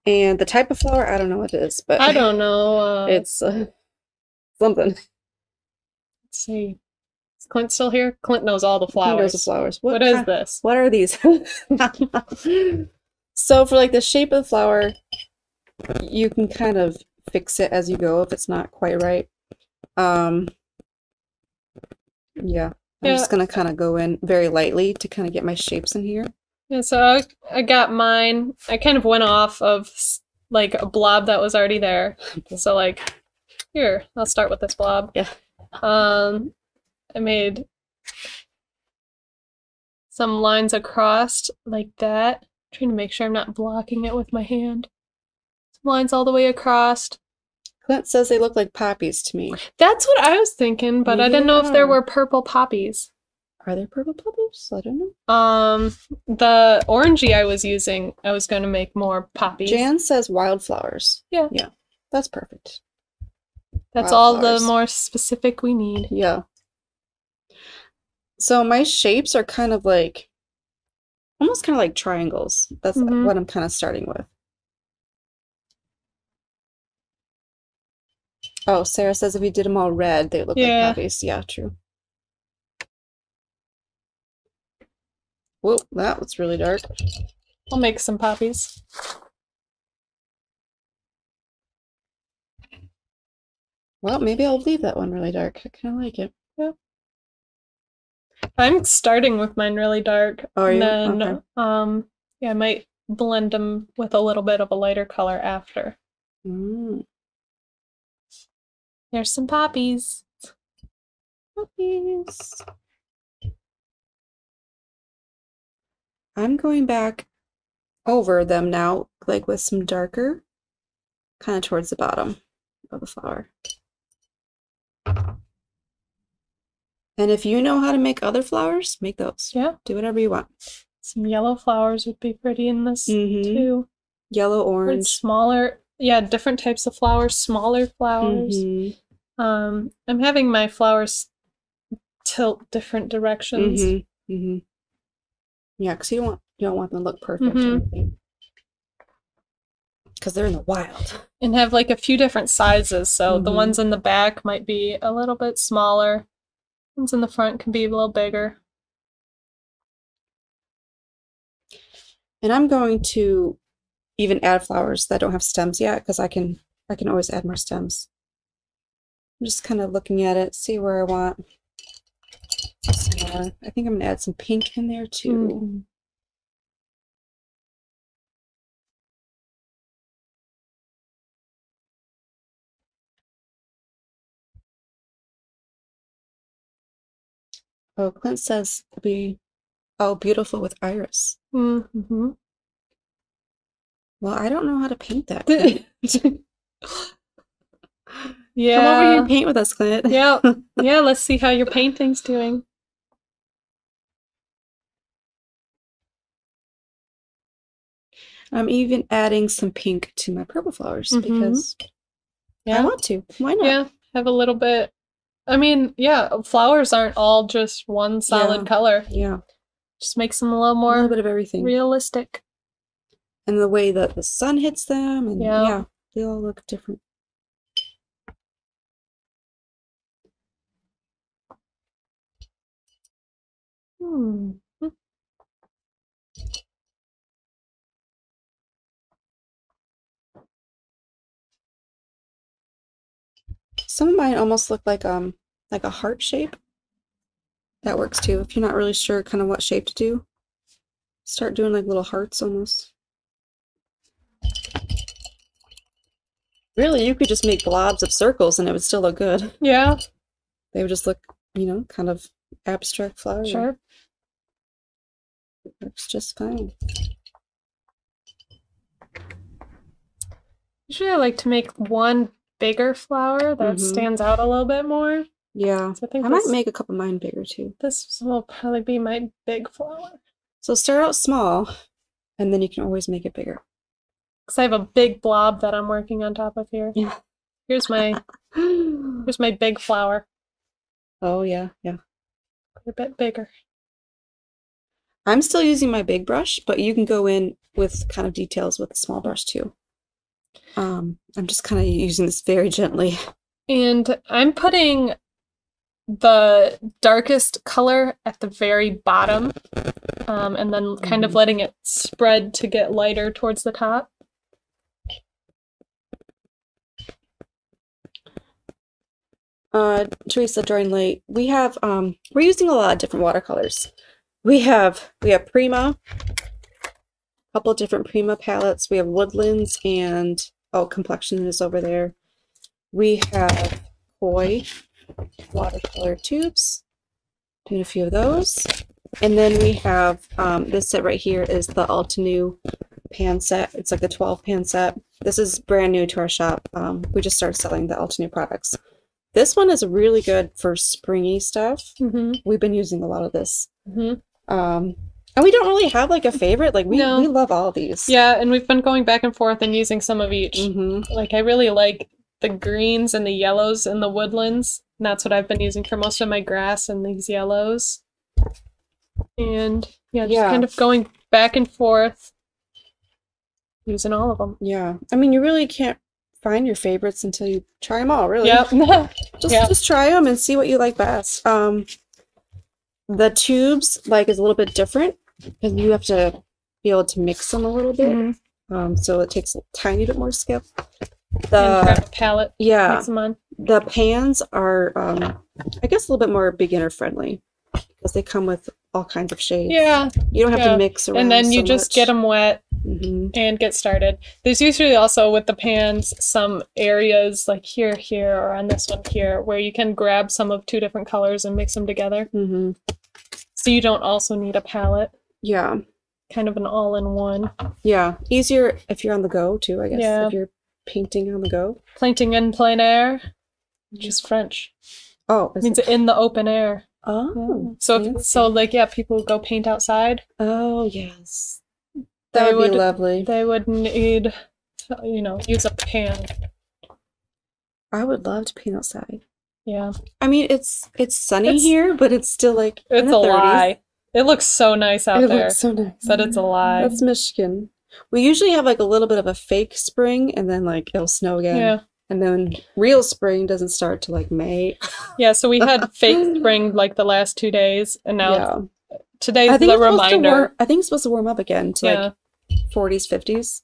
And the type of flower, I don't know what it is, but I don't know. Uh, it's uh, something. Let's see. Is Clint still here? Clint knows all the flowers. He knows the flowers. What, what is I, this? What are these? So for like the shape of the flower, you can kind of fix it as you go if it's not quite right. Um, yeah. I'm yeah. just going to kind of go in very lightly to kind of get my shapes in here. Yeah, so I, I got mine. I kind of went off of like a blob that was already there. So like, here, I'll start with this blob. Yeah. Um, I made some lines across like that. I'm trying to make sure I'm not blocking it with my hand. Some lines all the way across. Clint says they look like poppies to me. That's what I was thinking, but yeah. I didn't know if there were purple poppies. Are there purple poppies? I don't know. Um, the orangey I was using, I was going to make more poppies. Jan says wildflowers. Yeah. Yeah. That's perfect. That's all the more specific we need. Yeah. So my shapes are kind of like, almost kind of like triangles. That's mm-hmm. what I'm kind of starting with. Oh, Sarah says if we did them all red, they look yeah. like poppies. Yeah, true. Whoa, that was really dark. I'll make some poppies. Well, maybe I'll leave that one really dark. I kind of like it. Yeah. I'm starting with mine really dark. Oh, and then, okay. um, yeah, I might blend them with a little bit of a lighter color after. Mm. There's some poppies. Poppies. I'm going back over them now, like with some darker, kind of towards the bottom of the flower. And if you know how to make other flowers, make those. Yeah. Do whatever you want. Some yellow flowers would be pretty in this mm-hmm. too. Yellow, orange. With smaller, yeah, different types of flowers, smaller flowers. Mm-hmm. Um, I'm having my flowers tilt different directions. Mm-hmm. Mm-hmm. Yeah, because you don't want you don't want them to look perfect mm-hmm. or anything. Because they're in the wild. And have like a few different sizes. So mm-hmm. the ones in the back might be a little bit smaller. The ones in the front can be a little bigger. And I'm going to even add flowers that don't have stems yet, because I can I can always add more stems. I'm just kind of looking at it, see where I want. Uh, I think I'm going to add some pink in there, too. Mm-hmm. Oh, Clint says it'll be all beautiful with iris. Mm-hmm. Well, I don't know how to paint that. Yeah. Come over here and paint with us, Clint. Yeah. Yeah, let's see how your painting's doing. I'm even adding some pink to my purple flowers mm-hmm. because yeah. I want to. Why not? Yeah, have a little bit. I mean, yeah, flowers aren't all just one solid yeah. color. Yeah. Just makes them a little more a little bit of everything. Realistic. And the way that the sun hits them. And yeah. yeah, they all look different. Hmm. Some of mine almost look like um like a heart shape. That works too. If you're not really sure kind of what shape to do, start doing like little hearts almost. Really, you could just make blobs of circles and it would still look good. Yeah. They would just look, you know, kind of abstract flower. Sure. It works just fine. Usually I like to make one bigger flower that mm-hmm. stands out a little bit more. Yeah. So I think I this, might make a couple of mine bigger too. This will probably be my big flower. So start out small and then you can always make it bigger. Because I have a big blob that I'm working on top of here. Yeah. Here's my here's my big flower. Oh yeah, yeah. A bit bigger. I'm still using my big brush, but you can go in with kind of details with a small brush too. Um, I'm just kind of using this very gently. And I'm putting the darkest color at the very bottom, um, and then kind of letting it spread to get lighter towards the top. Uh, Teresa joined late. We have, um, we're using a lot of different watercolors. We have, we have Prima, a couple of different Prima palettes. We have Woodlands and, oh, Complexion is over there. We have Koi watercolor tubes, doing a few of those. And then we have, um, this set right here is the Altenew pan set. It's like the twelve pan set. This is brand new to our shop. Um, we just started selling the Altenew products. This one is really good for springy stuff. Mm-hmm. We've been using a lot of this. Mm-hmm. Um, and we don't really have like a favorite. Like we, no. we love all these. Yeah, and we've been going back and forth and using some of each. Mm-hmm. Like I really like the greens and the yellows and the woodlands. And that's what I've been using for most of my grass and these yellows. And yeah, just yeah. kind of going back and forth using all of them. Yeah. I mean, you really can't find your favorites until you try them all, really. Yep. just yep. just try them and see what you like best. Um, the tubes like is a little bit different because you have to be able to mix them a little bit. Mm-hmm. Um, so it takes a tiny bit more skill. The and grab a palette. Yeah. Mix them on. The pans are, um, I guess, a little bit more beginner friendly because they come with all kinds of shades. Yeah. You don't have yeah. to mix around. And then you so just much. Get them wet. Mm-hmm. And get started. There's usually also with the pans some areas like here, here, or on this one here where you can grab some of two different colors and mix them together. Mm-hmm. So you don't also need a palette. Yeah. Kind of an all-in-one. Yeah. Easier if you're on the go too, I guess. Yeah. If you're painting on the go. Painting in plein air, which is French. Oh. It means it? In the open air. Oh. Yeah. So, if, so like, yeah, people go paint outside. Oh, yes. That would, would be lovely. They would need, you know, use a pan. I would love to paint outside. Yeah. I mean, it's it's sunny it's, here, but it's still like it's a lie. It looks so nice out it there. It looks so nice. But it's a lie. That's Michigan. We usually have like a little bit of a fake spring, and then like it'll snow again. Yeah. And then real spring doesn't start till like May. Yeah. So we had fake spring like the last two days, and now yeah. today's I think the reminder. Warm, I think it's supposed to warm up again to yeah. like. forties, fifties,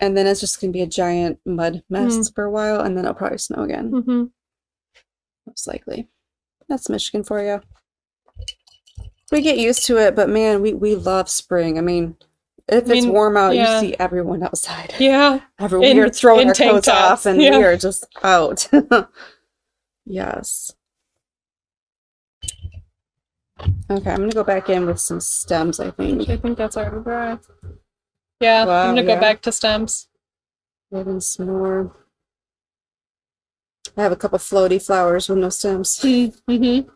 and then it's just gonna be a giant mud mess mm. for a while, and then it'll probably snow again. Mm-hmm. Most likely. That's Michigan for you. We get used to it, but man, we we love spring. I mean, if I mean, it's warm out, yeah. you see everyone outside. Yeah, everyone. We're throwing our coats tops. off, and yeah. we are just out. Yes. Okay, I'm gonna go back in with some stems. I think. I think that's already dry. Yeah, wow, I'm gonna yeah. go back to stems. Maybe some more. I have a couple floaty flowers with no stems. Mm-hmm.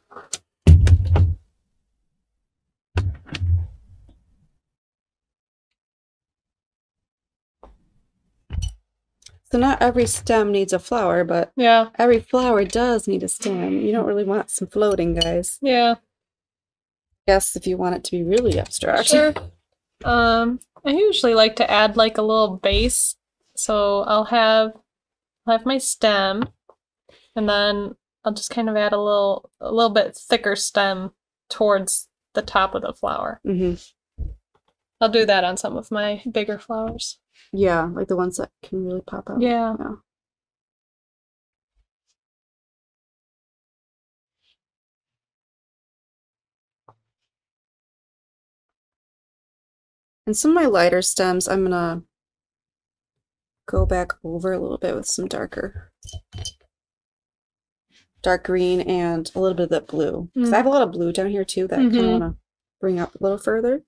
So not every stem needs a flower, but yeah, every flower does need a stem. You don't really want some floating guys. Yeah. Yes, if you want it to be really abstract. Sure. Um, I usually like to add like a little base. So I'll have I'll have my stem, and then I'll just kind of add a little a little bit thicker stem towards the top of the flower. Mm-hmm. I'll do that on some of my bigger flowers. Yeah, like the ones that can really pop out. Yeah. Yeah. And some of my lighter stems, I'm gonna go back over a little bit with some darker, dark green and a little bit of that blue. Because mm. I have a lot of blue down here too that mm-hmm. I kind of want to bring up a little further.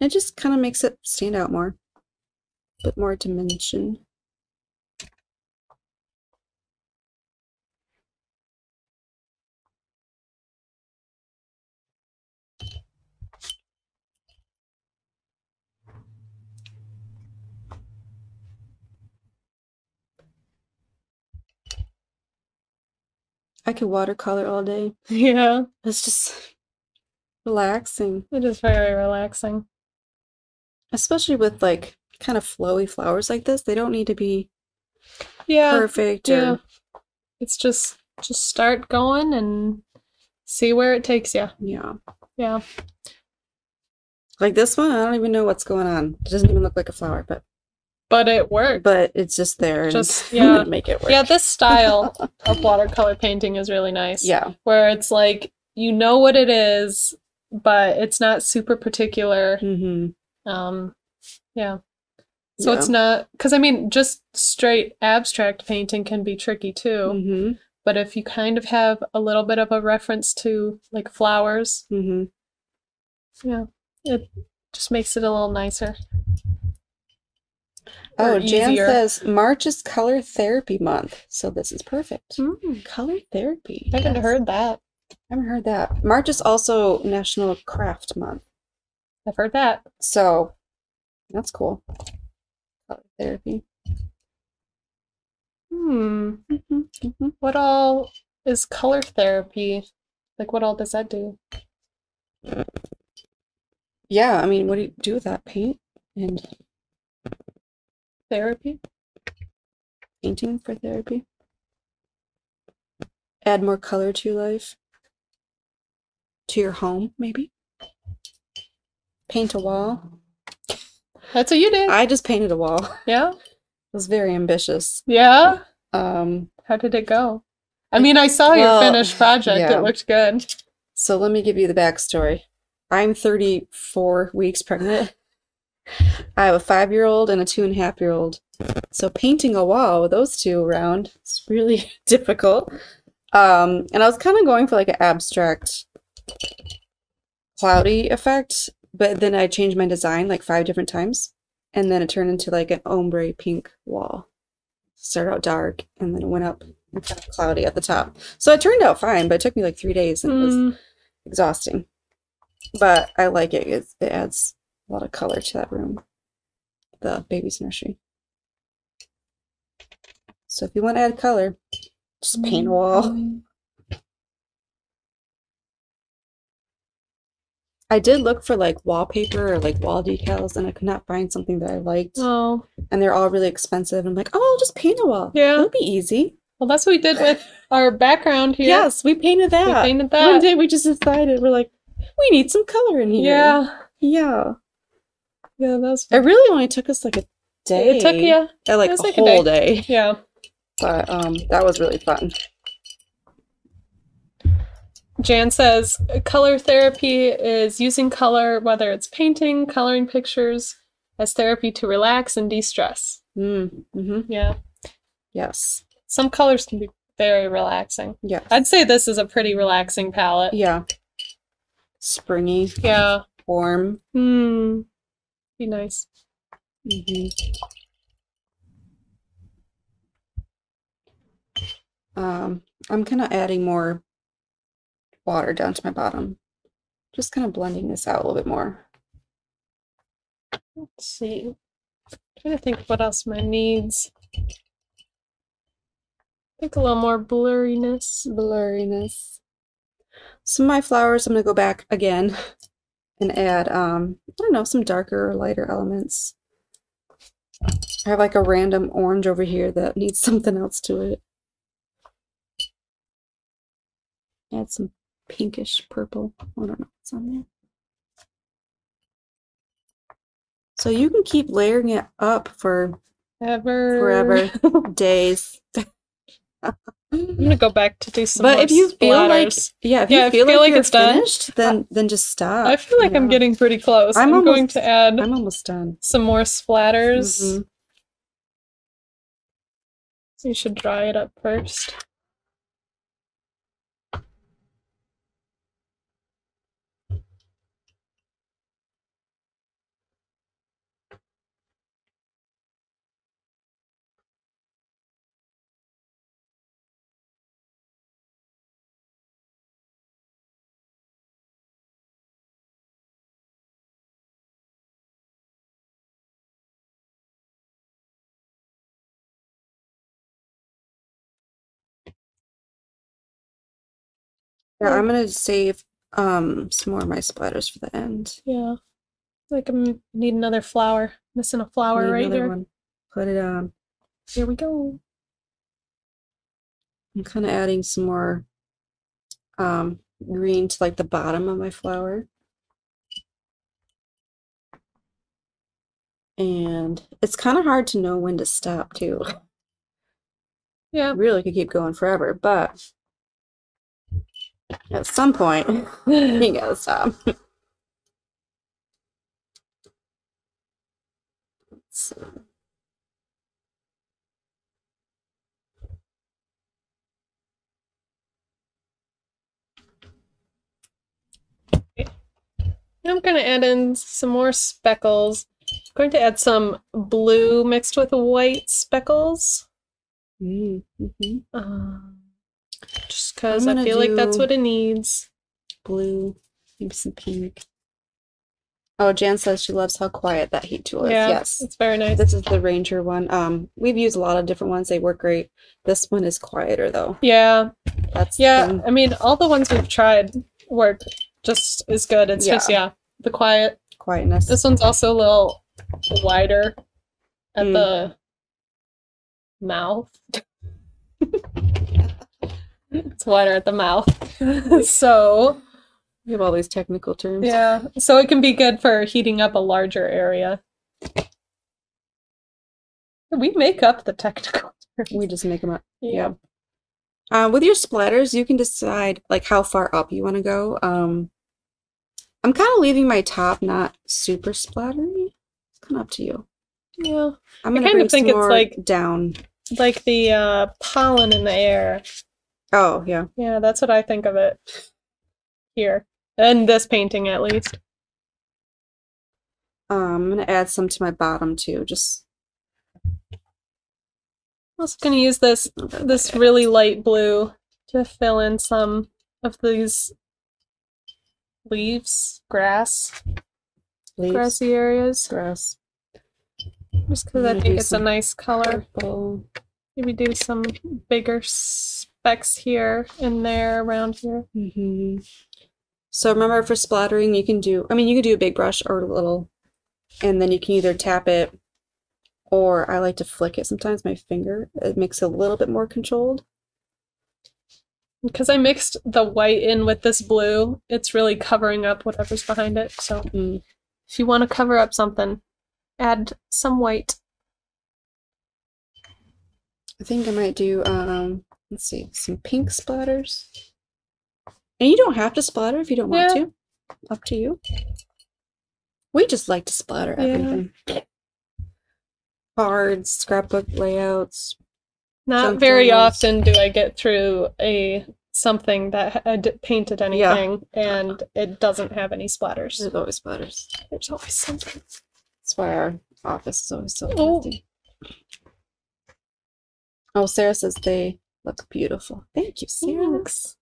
And it just kind of makes it stand out more, a bit more dimension. I could watercolor all day. Yeah. It's just relaxing. It is very relaxing. Especially with like kind of flowy flowers like this. They don't need to be yeah, perfect. Or... yeah. It's just just start going and see where it takes you. Yeah. Yeah. Like this one, I don't even know what's going on. It doesn't even look like a flower, but But it works. But it's just there. Just and yeah, make it work. Yeah, this style of watercolor painting is really nice. Yeah, where it's like you know what it is, but it's not super particular. Mm-hmm. Um, yeah. So yeah. It's not because I mean, just straight abstract painting can be tricky too. Mm-hmm. But if you kind of have a little bit of a reference to like flowers, mm-hmm. yeah, it just makes it a little nicer. Oh, Jan easier. Says March is color therapy month, so this is perfect. Mm, color therapy. I haven't yes. heard that. I haven't heard that. March is also National Craft Month. I've heard that. So that's cool. Color therapy. Hmm. Mm-hmm, mm-hmm. What all is color therapy? Like, what all does that do? Yeah, I mean, what do you do with that? Paint and... therapy? Painting for therapy? Add more color to life? To your home, maybe? Paint a wall? That's what you did. I just painted a wall. Yeah? It was very ambitious. Yeah? Um, How did it go? I mean, I saw well, your finished project. Yeah. It looked good. So let me give you the backstory. I'm thirty-four weeks pregnant. I have a five-year-old and a two-and-a-half-year-old. So painting a wall with those two around is really difficult. Um, and I was kind of going for like an abstract cloudy effect, but then I changed my design like five different times. And then it turned into like an ombre pink wall. Started out dark, and then it went up and kind of cloudy at the top. So it turned out fine, but it took me like three days, and mm. it was exhausting. But I like it. It, it adds... a lot of color to that room, the baby's nursery. So if you want to add color, just paint a wall. I did look for like wallpaper or like wall decals, and I could not find something that I liked. Oh. And they're all really expensive. I'm like, oh, I'll just paint a wall. Yeah. It'll be easy. Well, that's what we did with our background here. Yes, we painted that. We painted that. One day we just decided, we're like, we need some color in here. Yeah. Yeah. Yeah, that was fun. It really only took us like a day. It took, yeah. Or, like, it was a like whole a day. day. Yeah. But um, that was really fun. Jan says, color therapy is using color, whether it's painting, coloring pictures, as therapy to relax and de-stress. Mm. Mm-hmm. Yeah. Yes. Some colors can be very relaxing. Yeah. I'd say this is a pretty relaxing palette. Yeah. Springy. Yeah. Warm. Mm. Be nice. Mm-hmm. Um, I'm kind of adding more water down to my bottom. Just kind of blending this out a little bit more. Let's see. Trying to think what else my needs. I think a little more blurriness. Blurriness. Some of my flowers, I'm going to go back again and add, um, I don't know, some darker or lighter elements. I have like a random orange over here that needs something else to it. Add some pinkish purple. I don't know what's on there. So you can keep layering it up for ever. forever, days. I'm gonna go back to do some. But more if you splatters. feel like, yeah, if yeah, you feel, feel like, like it's finished, done, then then just stop. I feel like you know? I'm getting pretty close. I'm, I'm almost, going to add. I'm almost done. Some more splatters. Mm-hmm. So you should dry it up first. Yeah, I'm gonna save um some more of my splatters for the end. Yeah, like I need another flower. Missing a flower right there. One. Put it on. Here we go. I'm kind of adding some more um green to like the bottom of my flower, and it's kind of hard to know when to stop too. Yeah, I really could keep going forever, but. At some point, you gotta stop. Let's see. I'm gonna add in some more speckles. I'm going to add some blue mixed with white speckles. Mm-hmm. Um, Just because I feel like that's what it needs. Blue, maybe some pink. Oh, Jan says she loves how quiet that heat tool is. Yeah, yes, it's very nice. This is the Ranger one. Um, we've used a lot of different ones. They work great. This one is quieter though. Yeah, that's yeah. I mean, all the ones we've tried work just as good. It's yeah. just yeah, the quiet quietness. This one's also a little wider at mm. the mouth. It's wider at the mouth. So we have all these technical terms. Yeah, so it can be good for heating up a larger area. We make up the technical terms. We just make them up. Yeah. yeah. Uh, with your splatters, you can decide like how far up you want to go. Um, I'm kind of leaving my top not super splattery. It's kind of up to you. Yeah. I'm gonna I kind of think it's like down, like the uh, pollen in the air. Oh, yeah. Yeah, that's what I think of it here. And this painting, at least. Um, I'm going to add some to my bottom, too. Just. I'm also going to use this, this really light blue to fill in some of these leaves, grass, leaves. grassy areas. Grass. Just because I think it's a nice color. Purple. Maybe do some bigger specks here and there around here. Mm-hmm. So remember, for splattering, you can do, I mean, you can do a big brush or a little, and then you can either tap it, or I like to flick it sometimes, my finger. It makes it a little bit more controlled. Because I mixed the white in with this blue, it's really covering up whatever's behind it. So mm. if you want to cover up something, add some white. I think I might do, um, let's see, some pink splatters. And you don't have to splatter if you don't want yeah. to. Up to you. We just like to splatter yeah. everything. Cards, scrapbook layouts. Not something. very often do I get through a something that had painted anything yeah. and it doesn't have any splatters. There's always splatters. There's always something. That's why our office is always so oh. empty. Oh, Sarah says they look beautiful. Thank you, Sarah. Thanks.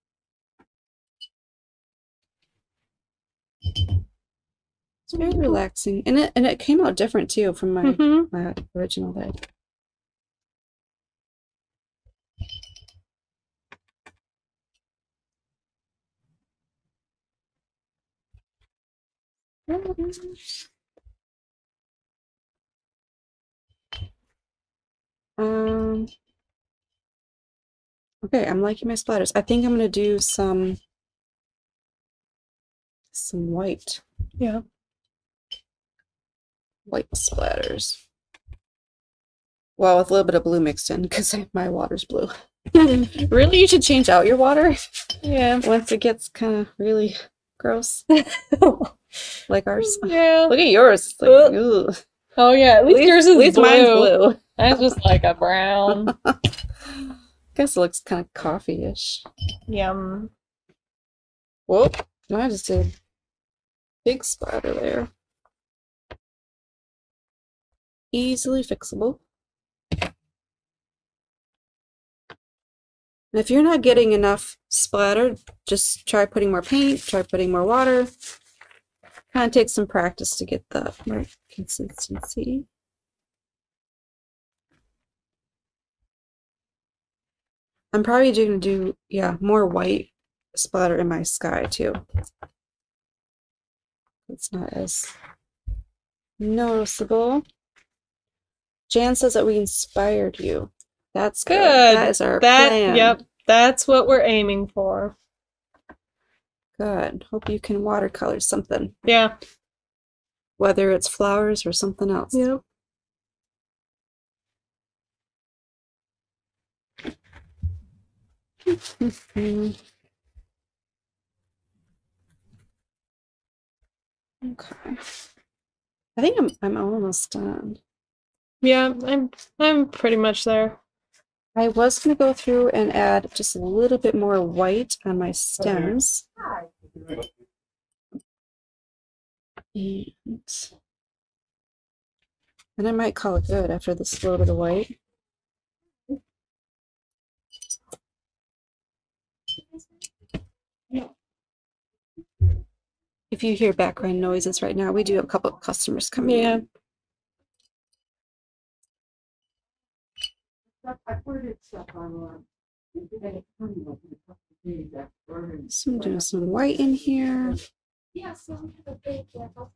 It's very relaxing, and it and it came out different too from my mm-hmm. my original bag. Um. Okay, I'm liking my splatters. I think I'm gonna do some some white. Yeah. White splatters. Well, with a little bit of blue mixed in because my water's blue. Really, you should change out your water. Yeah. Once it gets kind of really gross, like ours. Yeah. Look at yours. It's like, ooh. Oh yeah. At least, at least yours is at least blue. Mine's blue. Mine's just like a brown. Guess it looks kind of coffee-ish. Yum. Whoop! I just did a big splatter there. Easily fixable. And if you're not getting enough splatter, just try putting more paint, try putting more water. Kind of takes some practice to get the right consistency. I'm probably going to do, yeah, more white splatter in my sky too. It's not as noticeable. Jan says that we inspired you. That's good. good. That is our that, plan. Yep, that's what we're aiming for. Good. Hope you can watercolor something. Yeah. Whether it's flowers or something else. Yep. Okay. I think I'm I'm almost done. Yeah, I'm I'm pretty much there. I was gonna go through and add just a little bit more white on my stems. And, and I might call it good after this little bit of white. If you hear background noises right now, we do have a couple of customers coming yeah. in. So I'm doing some white in here. Yeah, so we have a big level.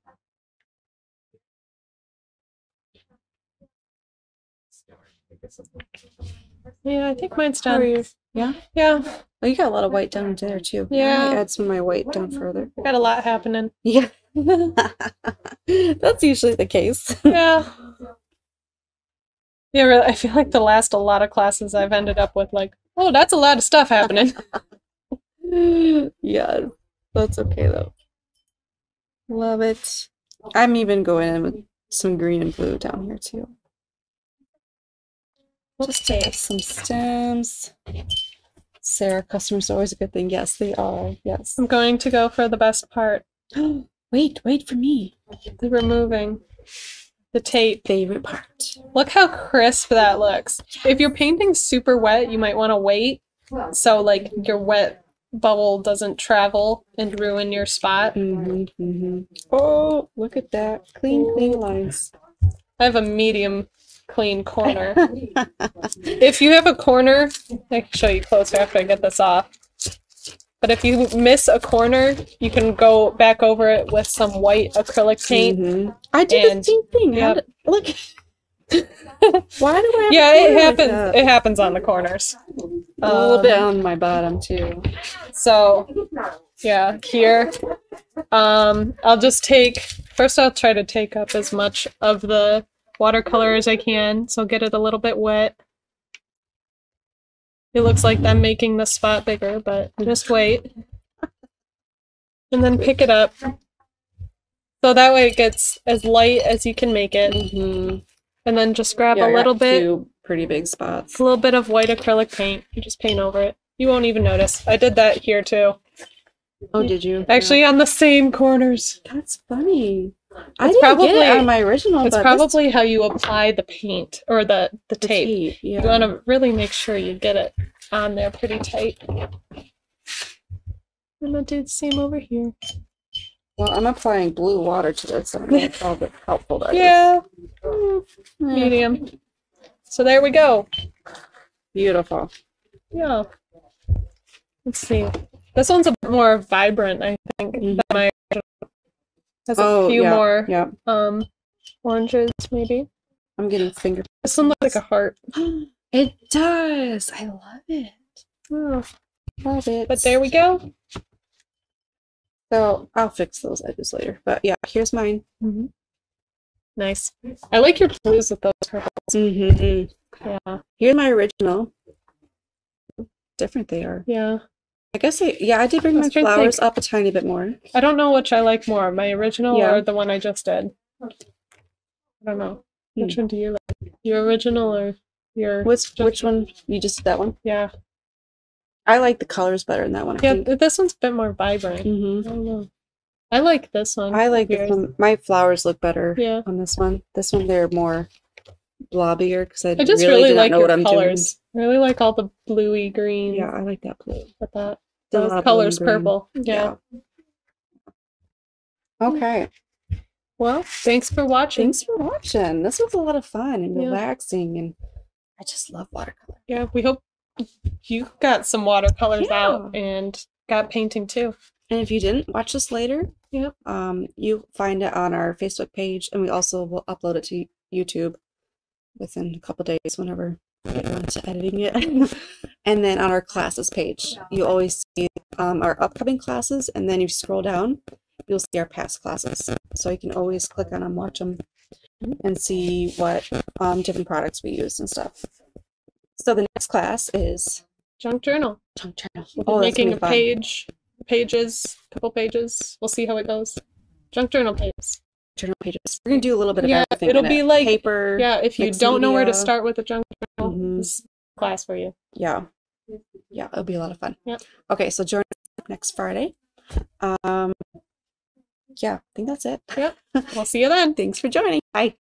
Yeah, I think mine's done. Yeah? Yeah. Oh, you got a lot of white down there too. Yeah. I add some of my white down further. I got a lot happening. Yeah. That's usually the case. Yeah. Yeah, really, I feel like the last a lot of classes I've ended up with, like, oh, that's a lot of stuff happening. Yeah, that's okay, though. Love it. I'm even going in with some green and blue down here, too. Just to have some stems. Sarah, customers are always a good thing. Yes, they are. Yes. I'm going to go for the best part. Wait, wait for me. They're removing. The tape. Favorite part. Look how crisp that looks. If you're painting super wet, you might want to wait so like your wet bubble doesn't travel and ruin your spot. Mm-hmm, mm-hmm. Oh, look at that. Clean, clean lines. I have a medium clean corner. If you have a corner, I can show you closer after I get this off. But if you miss a corner, you can go back over it with some white acrylic paint. Mm-hmm. I did the same thing. Yep. Look. Why do I? Have yeah, it happens. Like it happens on the corners. A little um, bit on my bottom too. So, yeah, here. Um, I'll just take first. I'll try to take up as much of the watercolor as I can, so get it a little bit wet. It looks like I'm making the spot bigger, but just wait. And then pick it up. So that way it gets as light as you can make it. Mm-hmm. And then just grab yeah, a little bit. Two pretty big spots. A little bit of white acrylic paint. You just paint over it. You won't even notice. I did that here too. Oh, did you? Actually, yeah. On the same corners. That's funny. I it's didn't probably get it on my original. It's probably how you apply the paint or the the, the tape. tape yeah. You want to really make sure you get it on there pretty tight. I'm gonna do the same over here. Well, I'm applying blue water to this, so it's all bit helpful. That yeah. Mm. Medium. So there we go. Beautiful. Yeah. Let's see. This one's a bit more vibrant, I think, mm-hmm. than my original. Has oh, a few yeah, more yeah. um oranges, maybe. I'm getting finger. This one looks like a heart. It does. I love it. Oh, love it. But there we go. So I'll fix those edges later. But yeah, here's mine. Mm-hmm. Nice. I like your blues with those purples. Mm-hmm. Yeah. Here's my original. Different they are. Yeah. I guess I yeah I did bring I my flowers up a tiny bit more. I don't know which I like more, my original yeah. or the one I just did. I don't know. Hmm. Which one do you like? Your original or your which which one? You just did that one? Yeah. I like the colors better in that one. I yeah, think. This one's a bit more vibrant. Mm-hmm. I don't know. I like this one. I like this one. My flowers look better yeah. on this one. This one they're more blobbier because I, I just really, really do like not know what I'm colors. Doing. I really like all the bluey green. Yeah, I like that blue. But that those colors purple. Yeah. yeah. Okay. Well, thanks for watching. Thanks for watching. This was a lot of fun and yeah. relaxing, and I just love watercolor. Yeah, we hope you got some watercolors yeah. out and got painting too. And if you didn't watch this later, yeah, um, you find it on our Facebook page, and we also will upload it to YouTube within a couple days whenever I get around to editing it. And then on our classes page, you always see um, our upcoming classes, and then you scroll down, you'll see our past classes. So you can always click on them, watch them, and see what um, different products we use and stuff. So the next class is junk journal. Junk journal. We'll be oh, making a fun. page, pages, couple pages. We'll see how it goes. Junk journal pages. Journal pages. We're gonna do a little bit of yeah, everything. It'll be it. like paper. Yeah, if you don't media. know where to start with a junk journal, mm-hmm. this is class for you. Yeah, yeah, it'll be a lot of fun. Yeah. Okay, so join us next Friday. Um, yeah, I think that's it. Yep. We'll see you then. Thanks for joining. Bye.